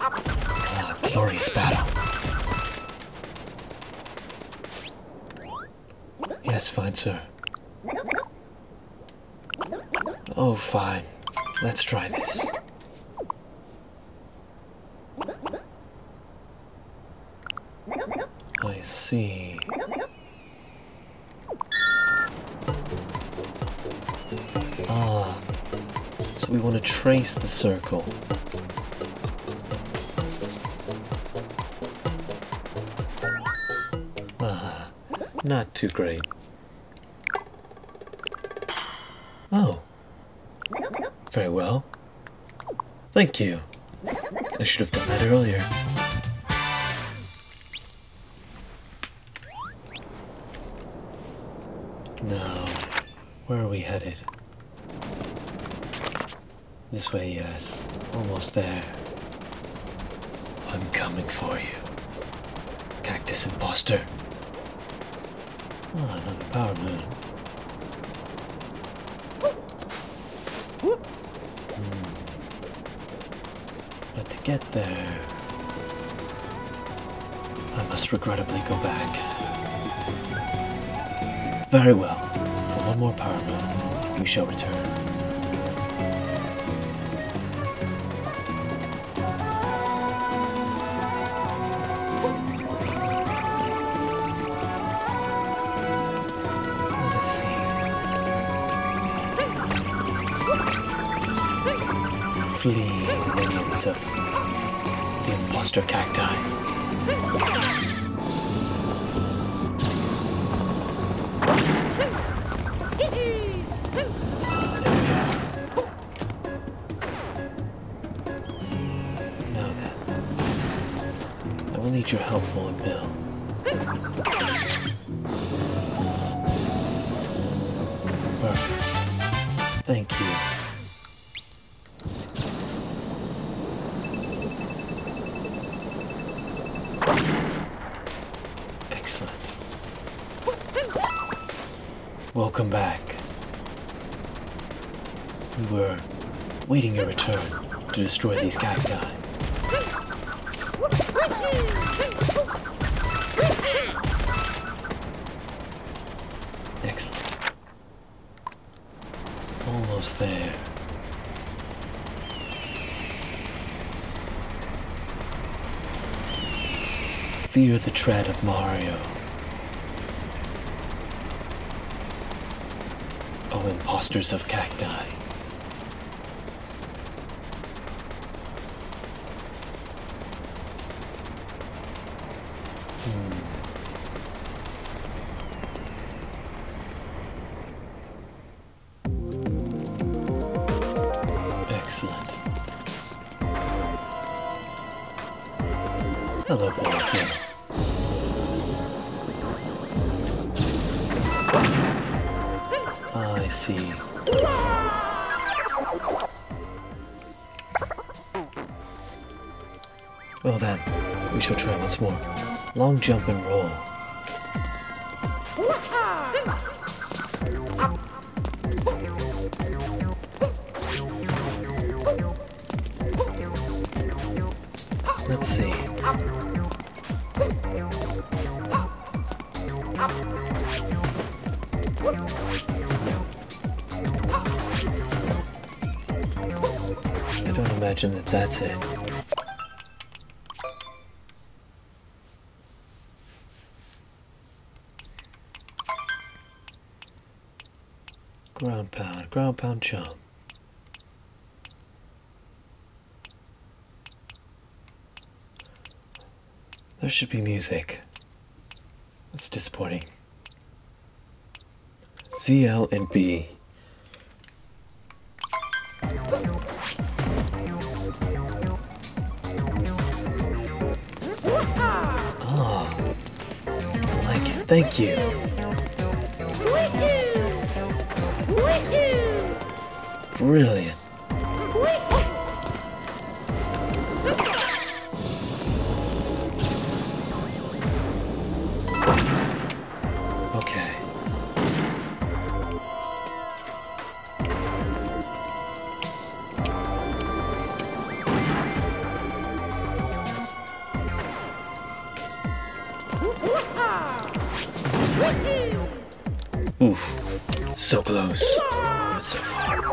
Ah, glorious battle. Yes, fine, sir. Oh, fine. Let's try this. I see. Ah, so we want to trace the circle. Ah, not too great. Oh, very well. Thank you. I should have done that earlier. Now, where are we headed? This way, yes. Almost there. I'm coming for you, Cactus Imposter. Ah, another power moon. But to get there, I must regrettably go back. Very well. For one more power move, we shall return. Flee, minions of the imposter cacti. Now then, I will need your help, Lord Bill. Perfect. Thank you. Welcome back. We were waiting your return to destroy these cacti. Excellent. Almost there. Fear the tread of Mario. Oh, imposters of cacti. Excellent. Hello, boy. I see. Well then, we shall try once more. Long jump and roll. Let's see. I don't imagine that that's it. Ground pound jump. There should be music. That's disappointing. Z, L, and B. Oh, I like it. Thank you. Brilliant. Okay. Oof. So close. But so far.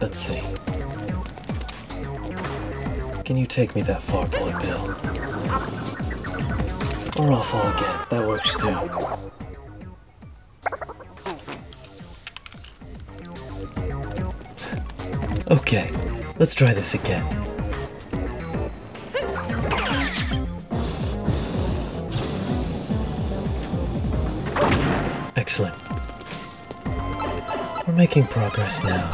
Let's see. Can you take me that far, boy Bill? Or off all again. That works too. Okay, let's try this again. Excellent. We're making progress now.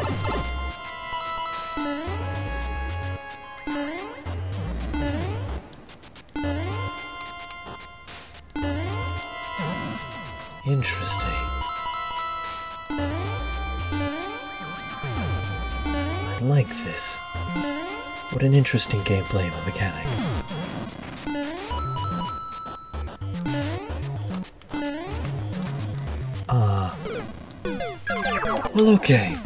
Interesting. I like this. What an interesting gameplay mechanic. Well, okay.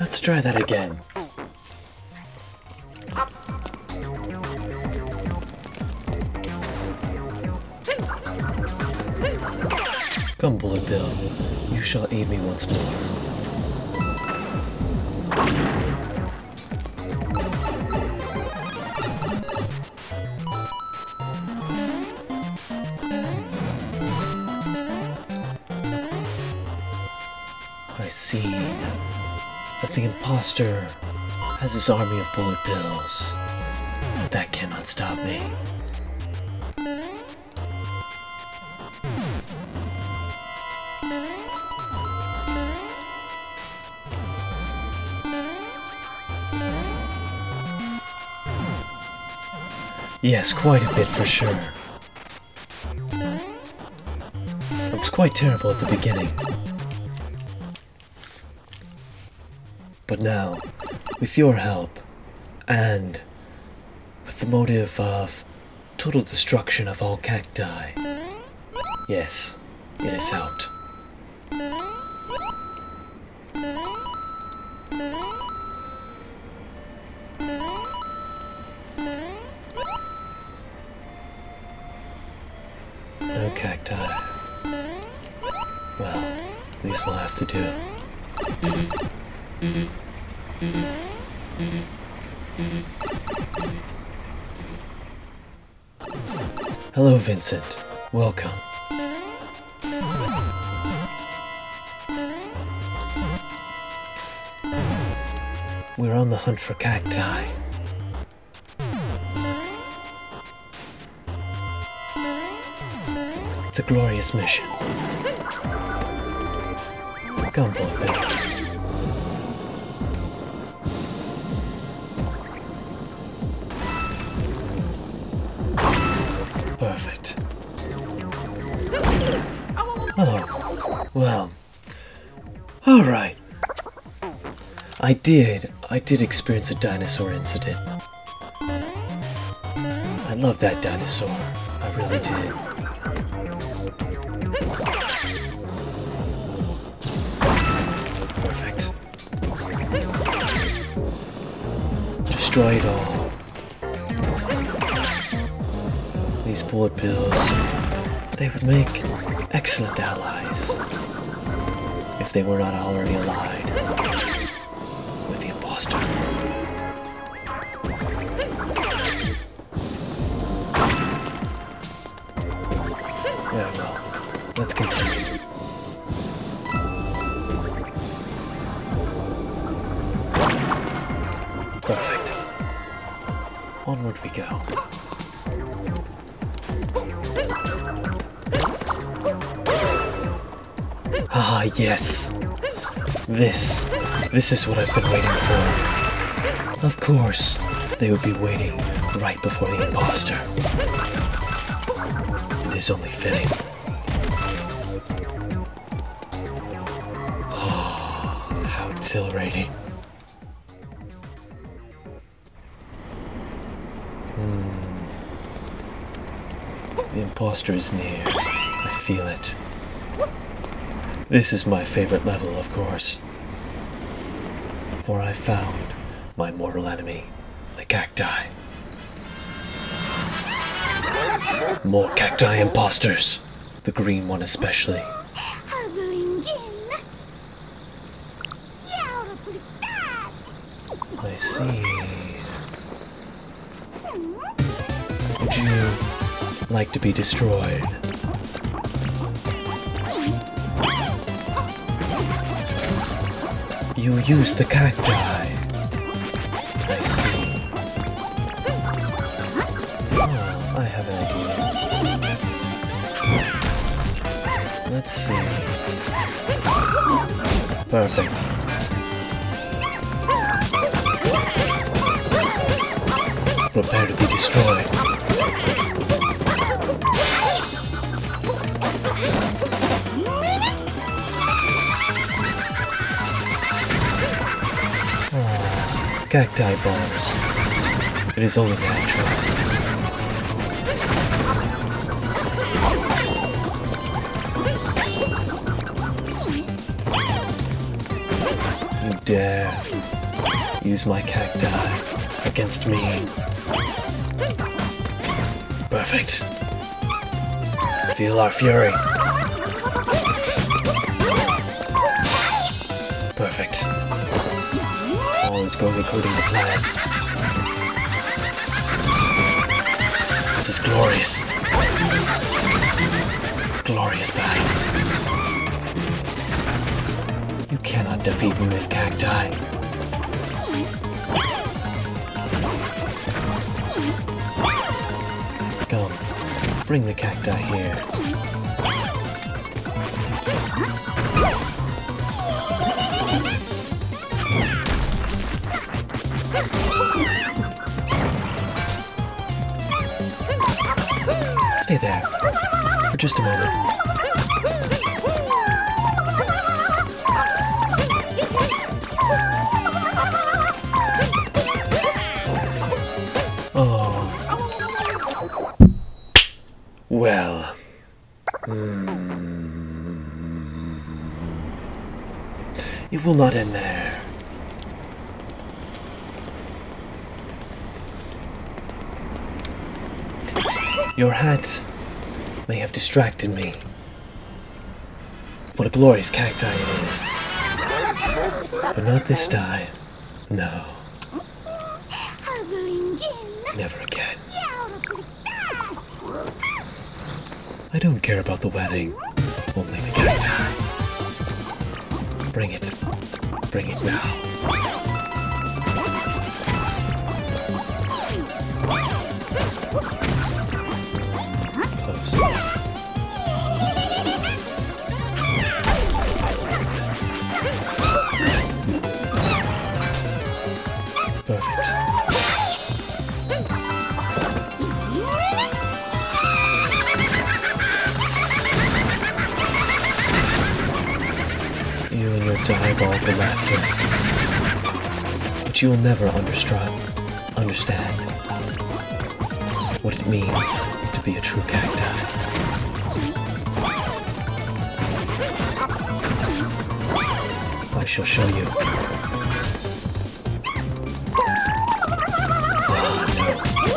Let's try that again. Come, Blue Bill, you shall aid me once more. I see that the imposter has his army of Bullet Bills, but that cannot stop me. Yes, quite a bit for sure. I was quite terrible at the beginning. But now, with your help, and with the motive of total destruction of all cacti, yes, it is helped. Hello, Vincent. Welcome. We're on the hunt for cacti. It's a glorious mission. Come, boy, baby. Perfect. Oh, well. Alright. I did experience a dinosaur incident. I love that dinosaur. I really did. Destroy it all. These board bills, they would make excellent allies if they were not already allied with the imposter. Yeah, well, let's continue. Perfect. Onward we go. Ah, yes. This is what I've been waiting for. Of course, they would be waiting right before the imposter. It is only fitting. Oh, how exhilarating. The imposter is near. I feel it. This is my favorite level, of course. For I found my mortal enemy, the cacti. More cacti imposters. The green one especially. I see. Would you like to be destroyed? You use the cacti. I see. Oh, I have an idea. Let's see. Perfect. Prepare to be destroyed. Cacti bombs. It is only natural. You dare use my cacti against me. Perfect. Feel our fury. Perfect. All is going according to plan. This is glorious. Glorious battle. You cannot defeat me with cacti. Come, bring the cacti here. Stay there for just a moment. Oh. Well. It will not end there. Your hat may have distracted me. What a glorious cacti it is. But not this time. No. Never again. I don't care about the wedding. Only the cacti. Bring it. Bring it now. Dive all the laughter. you'll never understand what it means to be a true cacti. I shall show you. Oh, no.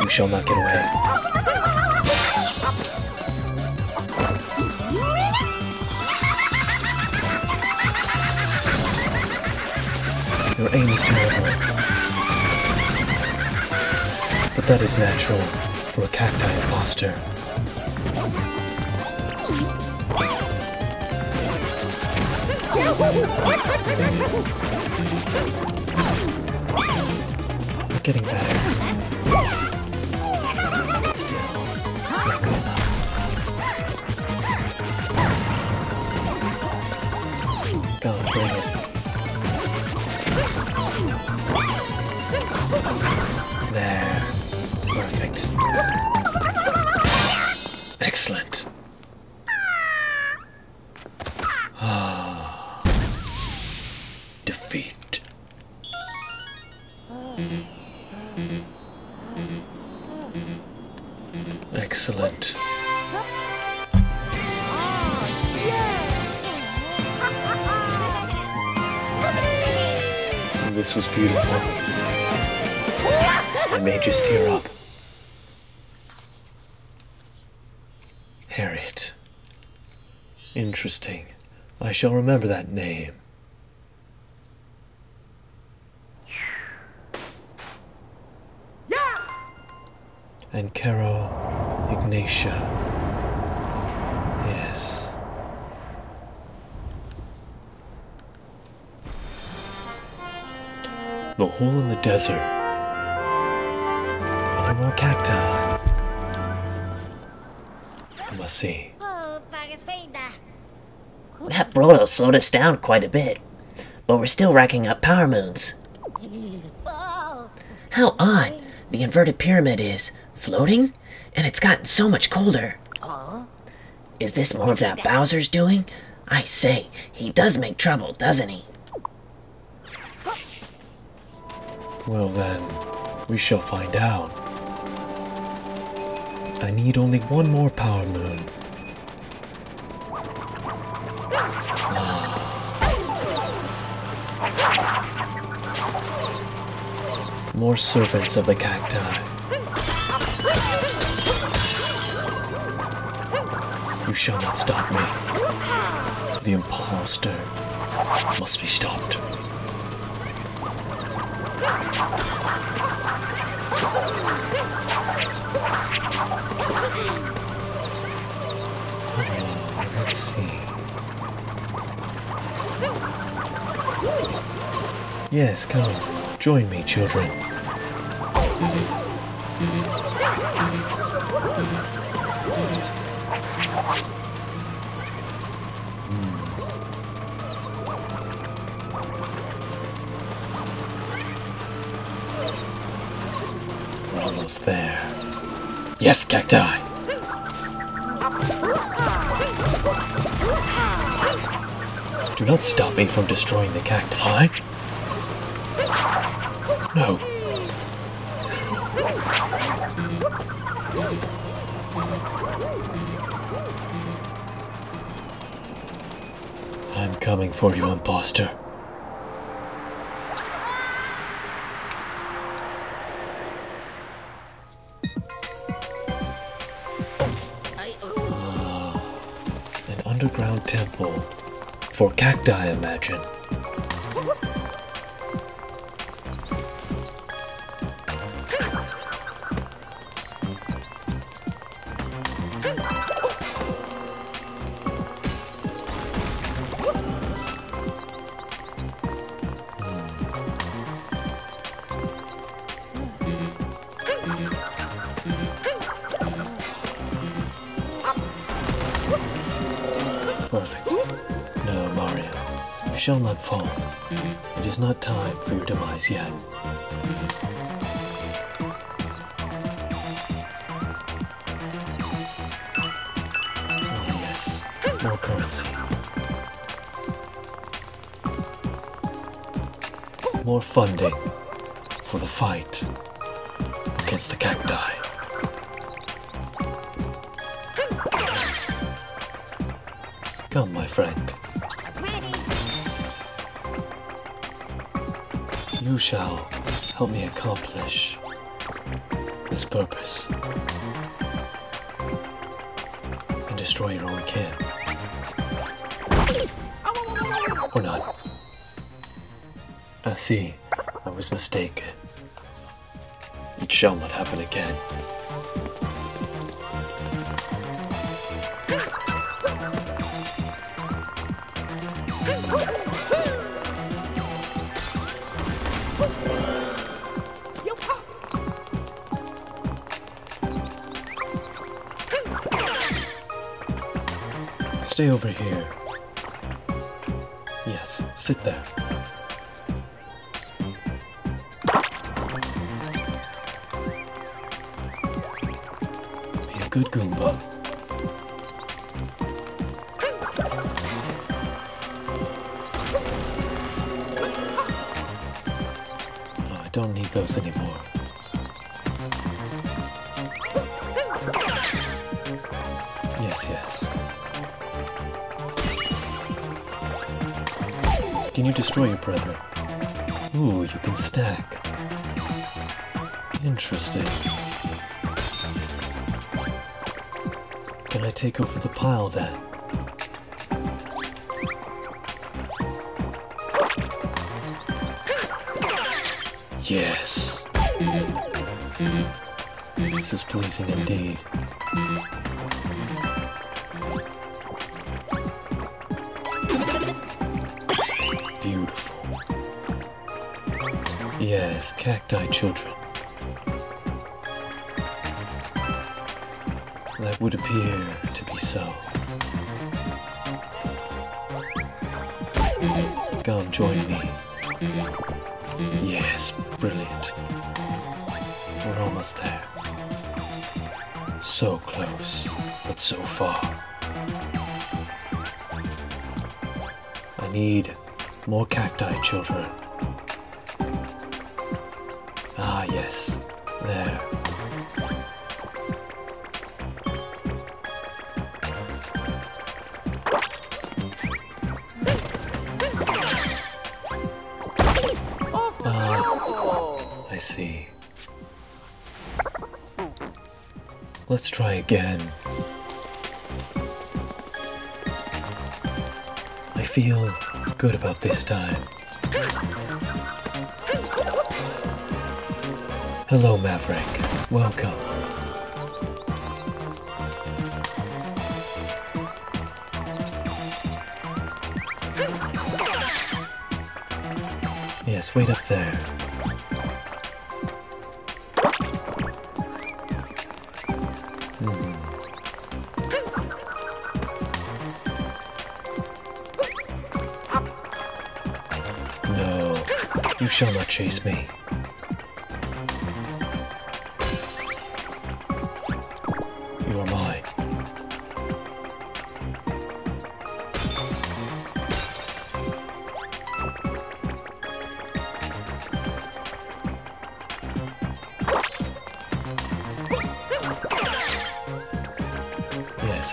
You shall not get away. Your aim is terrible. But that is natural for a cacti imposter. We're getting better. But still, not good enough. God damn it. There. Perfect. Excellent. Excellent. This was beautiful. I made you steer up. Harriet. Interesting. I shall remember that name. And Caro Ignatia. Yes. The hole in the desert. Are there more cacti? I must see. That Brodo slowed us down quite a bit, but we're still racking up power moons. How odd! The inverted pyramid is floating, and it's gotten so much colder. Is this more of that Bowser's doing? I say, he does make trouble, doesn't he? Well then, we shall find out. I need only one more power moon. More servants of the cacti. You shall not stop me. The imposter must be stopped. Let's see. Yes, come. Join me, children. We're almost there. Yes, cacti! Do not stop me from destroying the cacti. No. I'm coming for you, imposter. An underground temple for cacti, imagine. Perfect. No, Mario. You shall not fall. It is not time for your demise yet. Oh, yes. More currency. More funding. for the fight against the cacti. Come, my friend. You shall help me accomplish this purpose and destroy your own kin. Or not. I see. I was mistaken. It shall not happen again. Stay over here. Yes, sit there. Be a good Goomba. No, I don't need those anymore. Yes, yes. Can you destroy your brother? Ooh, you can stack. Interesting. Can I take over the pile then? Yes! This is pleasing indeed. Yes, cacti children. That would appear to be so. Come join me. Yes, brilliant. We're almost there. So close, but so far. I need more cacti children. Ah, yes. There. Ah, I see. Let's try again. I feel good about this time. Hello, Maverick. Welcome. Yes, wait up there. No, you shall not chase me.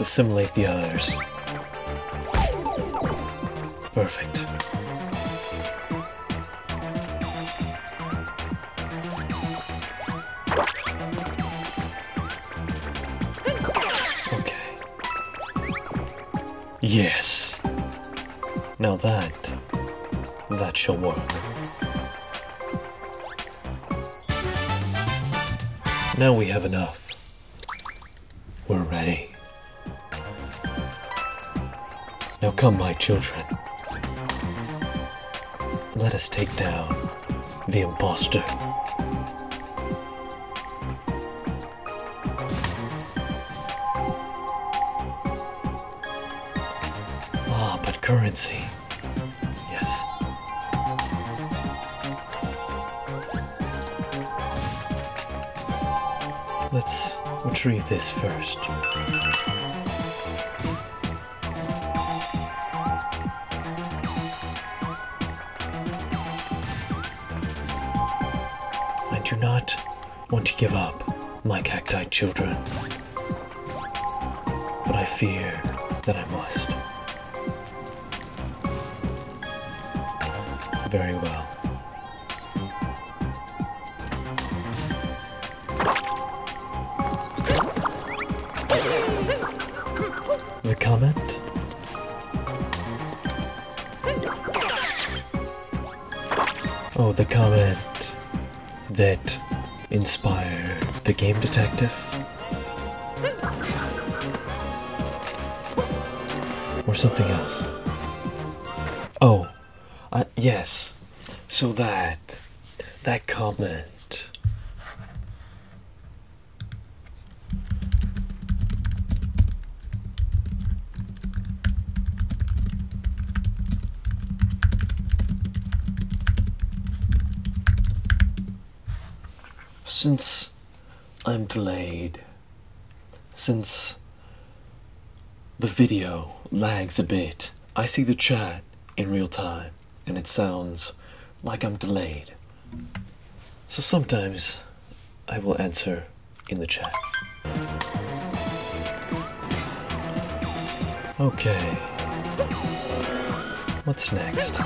Assimilate the others. Perfect. Okay. Yes. Now that shall work. Now we have enough. We're ready. Now come, my children. Let us take down the imposter. Ah, but currency. Yes. Let's retrieve this first. do not want to give up like cacti children, but I fear that I must. Very well. The comment? Oh, the comment that inspired the Game Detective? Or something else? Oh, yes. So that comment since I'm delayed, since the video lags a bit, I see the chat in real time and it sounds like I'm delayed. So sometimes I will answer in the chat. Okay, what's next?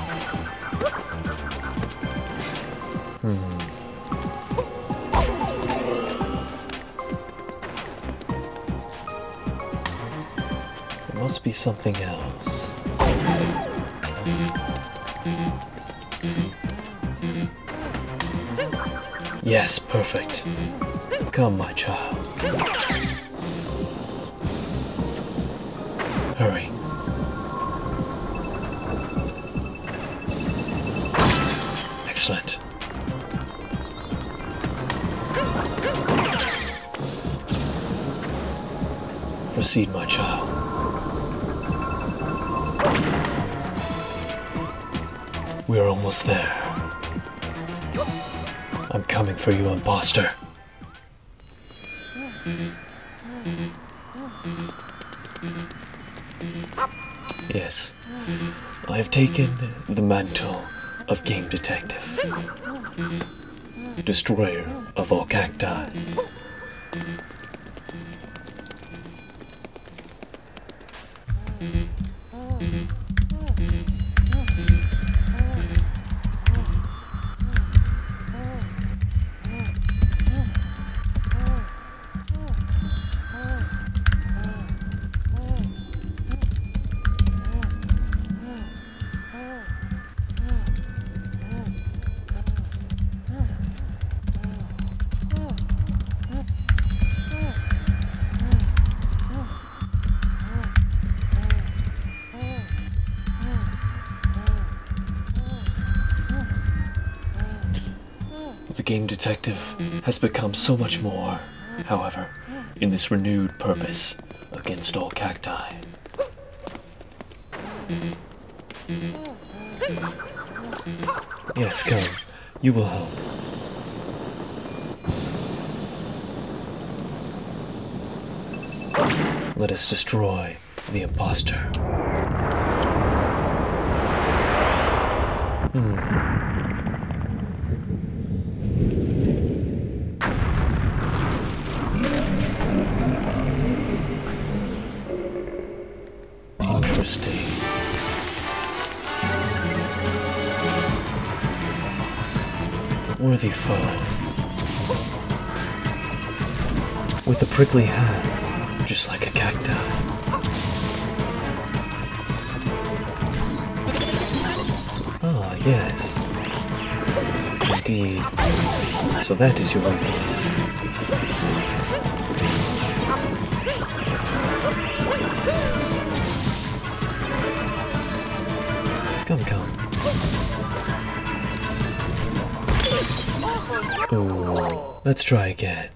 Must be something else. Yes, perfect. Come, my child. Hurry. Excellent. Proceed, my child. We're almost there. I'm coming for you, imposter. Yes, I have taken the mantle of Game Detective, destroyer of all cacti. Game Detective has become so much more, however, in this renewed purpose against all cacti. Yes, come. You will help. Let us destroy the imposter. Worthy foe. With a prickly hand, just like a cacti. Ah, yes. Indeed. So that is your weakness. Come. Ooh, let's try again.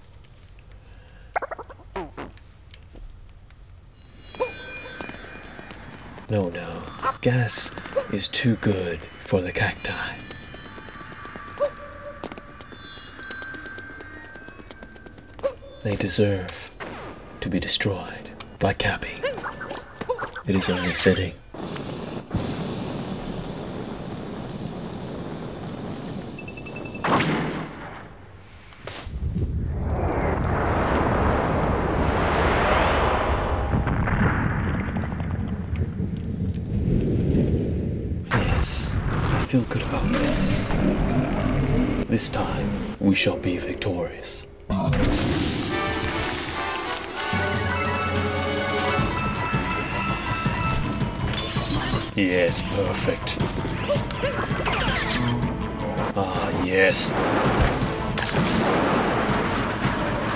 No. Gas is too good for the cacti. They deserve to be destroyed by Cappy. It is only fitting. feel good about this. This time, we shall be victorious. Yes, perfect. Ah, yes.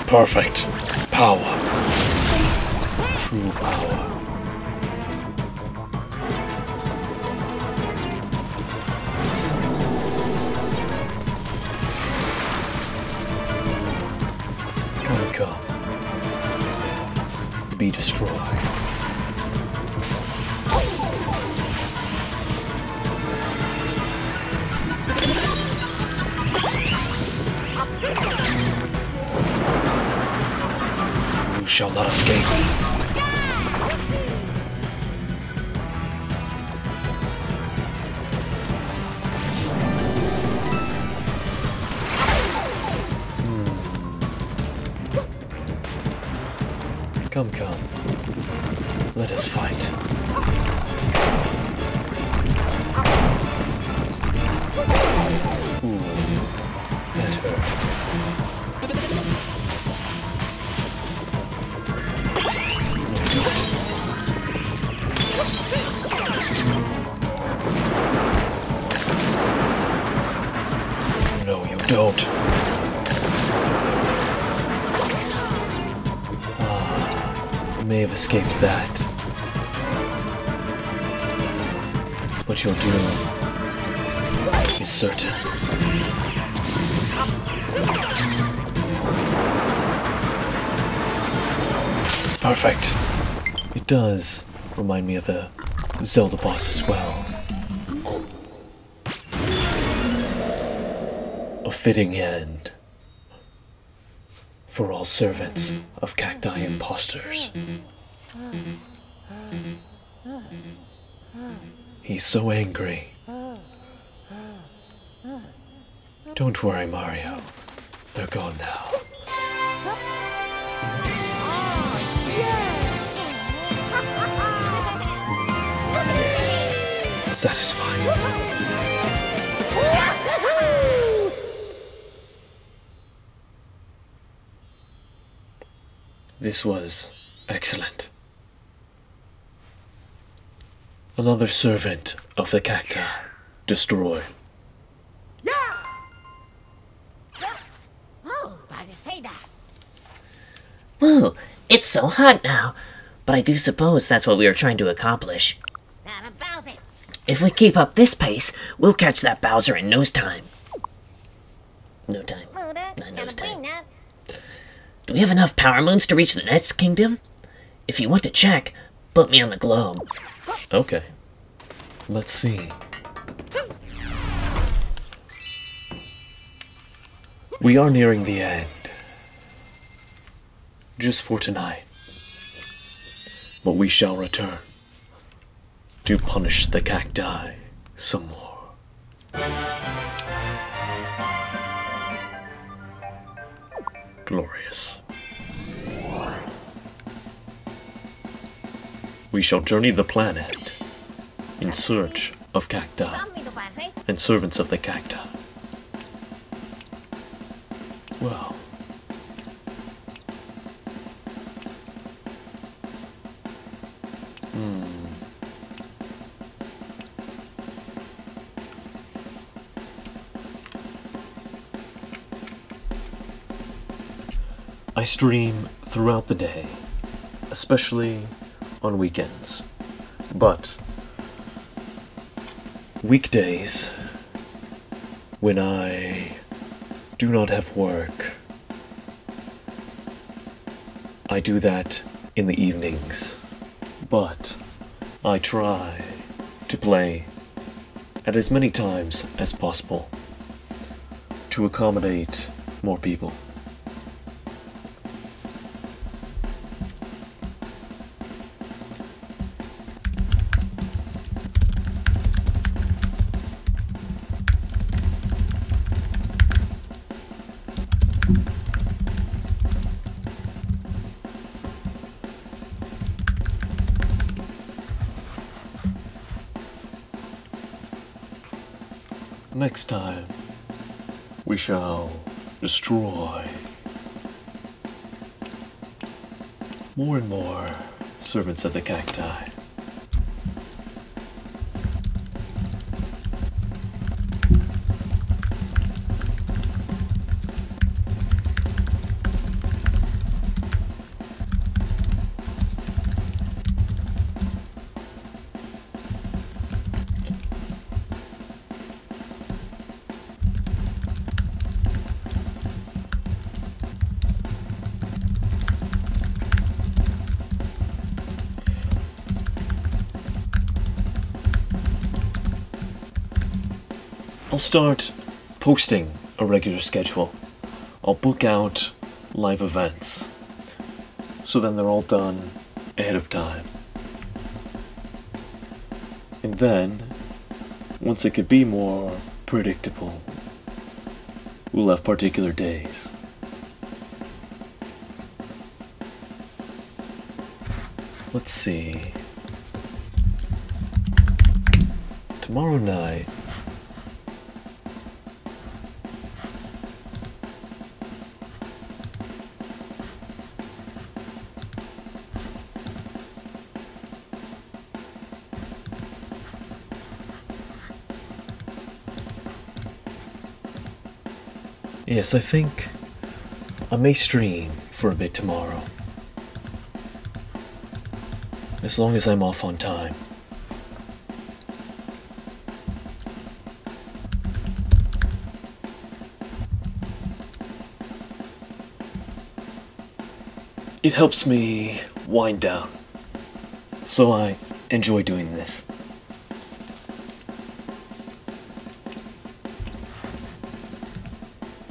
Perfect. Power. True power. Come, come. Be destroyed. Shall not escape. Come, come. Let us fight. Ooh, that hurt. No, you don't. Ah, you may have escaped that. But your doom is certain. Perfect. It does remind me of the Zelda boss as well. A fitting end for all servants of Cacti Impostors. He's so angry. Don't worry, Mario. They're gone now. Satisfying. This was excellent. Another servant of the Cacti destroyed. Yeah. Whoa, it's so hot now, but I do suppose that's what we were trying to accomplish. If we keep up this pace, we'll catch that Bowser in no time. No time. Not nose time. Do we have enough power moons to reach the next kingdom? If you want to check, put me on the globe. Okay. Let's see. We are nearing the end. Just for tonight. But we shall return to punish the Cacti some more. Glorious. We shall journey the planet in search of Cacti and servants of the Cacti. Well, I stream throughout the day, especially on weekends, but weekdays, when I do not have work, I do that in the evenings, but I try to play at as many times as possible to accommodate more people. next time, we shall destroy more and more servants of the cacti. I'll start posting a regular schedule. I'll book out live events, so then they're all done ahead of time. And then, once it could be more predictable, we'll have particular days. Let's see. Tomorrow night, yes, I think I may stream for a bit tomorrow, as long as I'm off on time. It helps me wind down, so I enjoy doing this.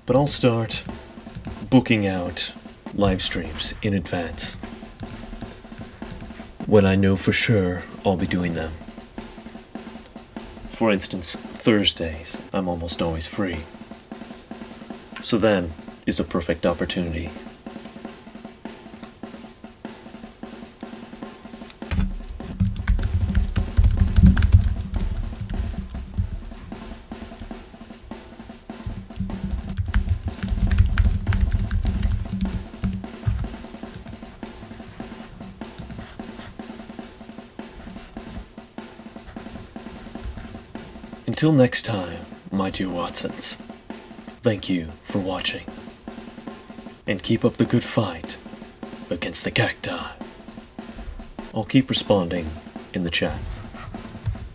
But I'll start booking out live streams in advance when I know for sure I'll be doing them. For instance, Thursdays, I'm almost always free. So then is a perfect opportunity. Until next time, my dear Watsons, thank you for watching, and keep up the good fight against the cacti. I'll keep responding in the chat.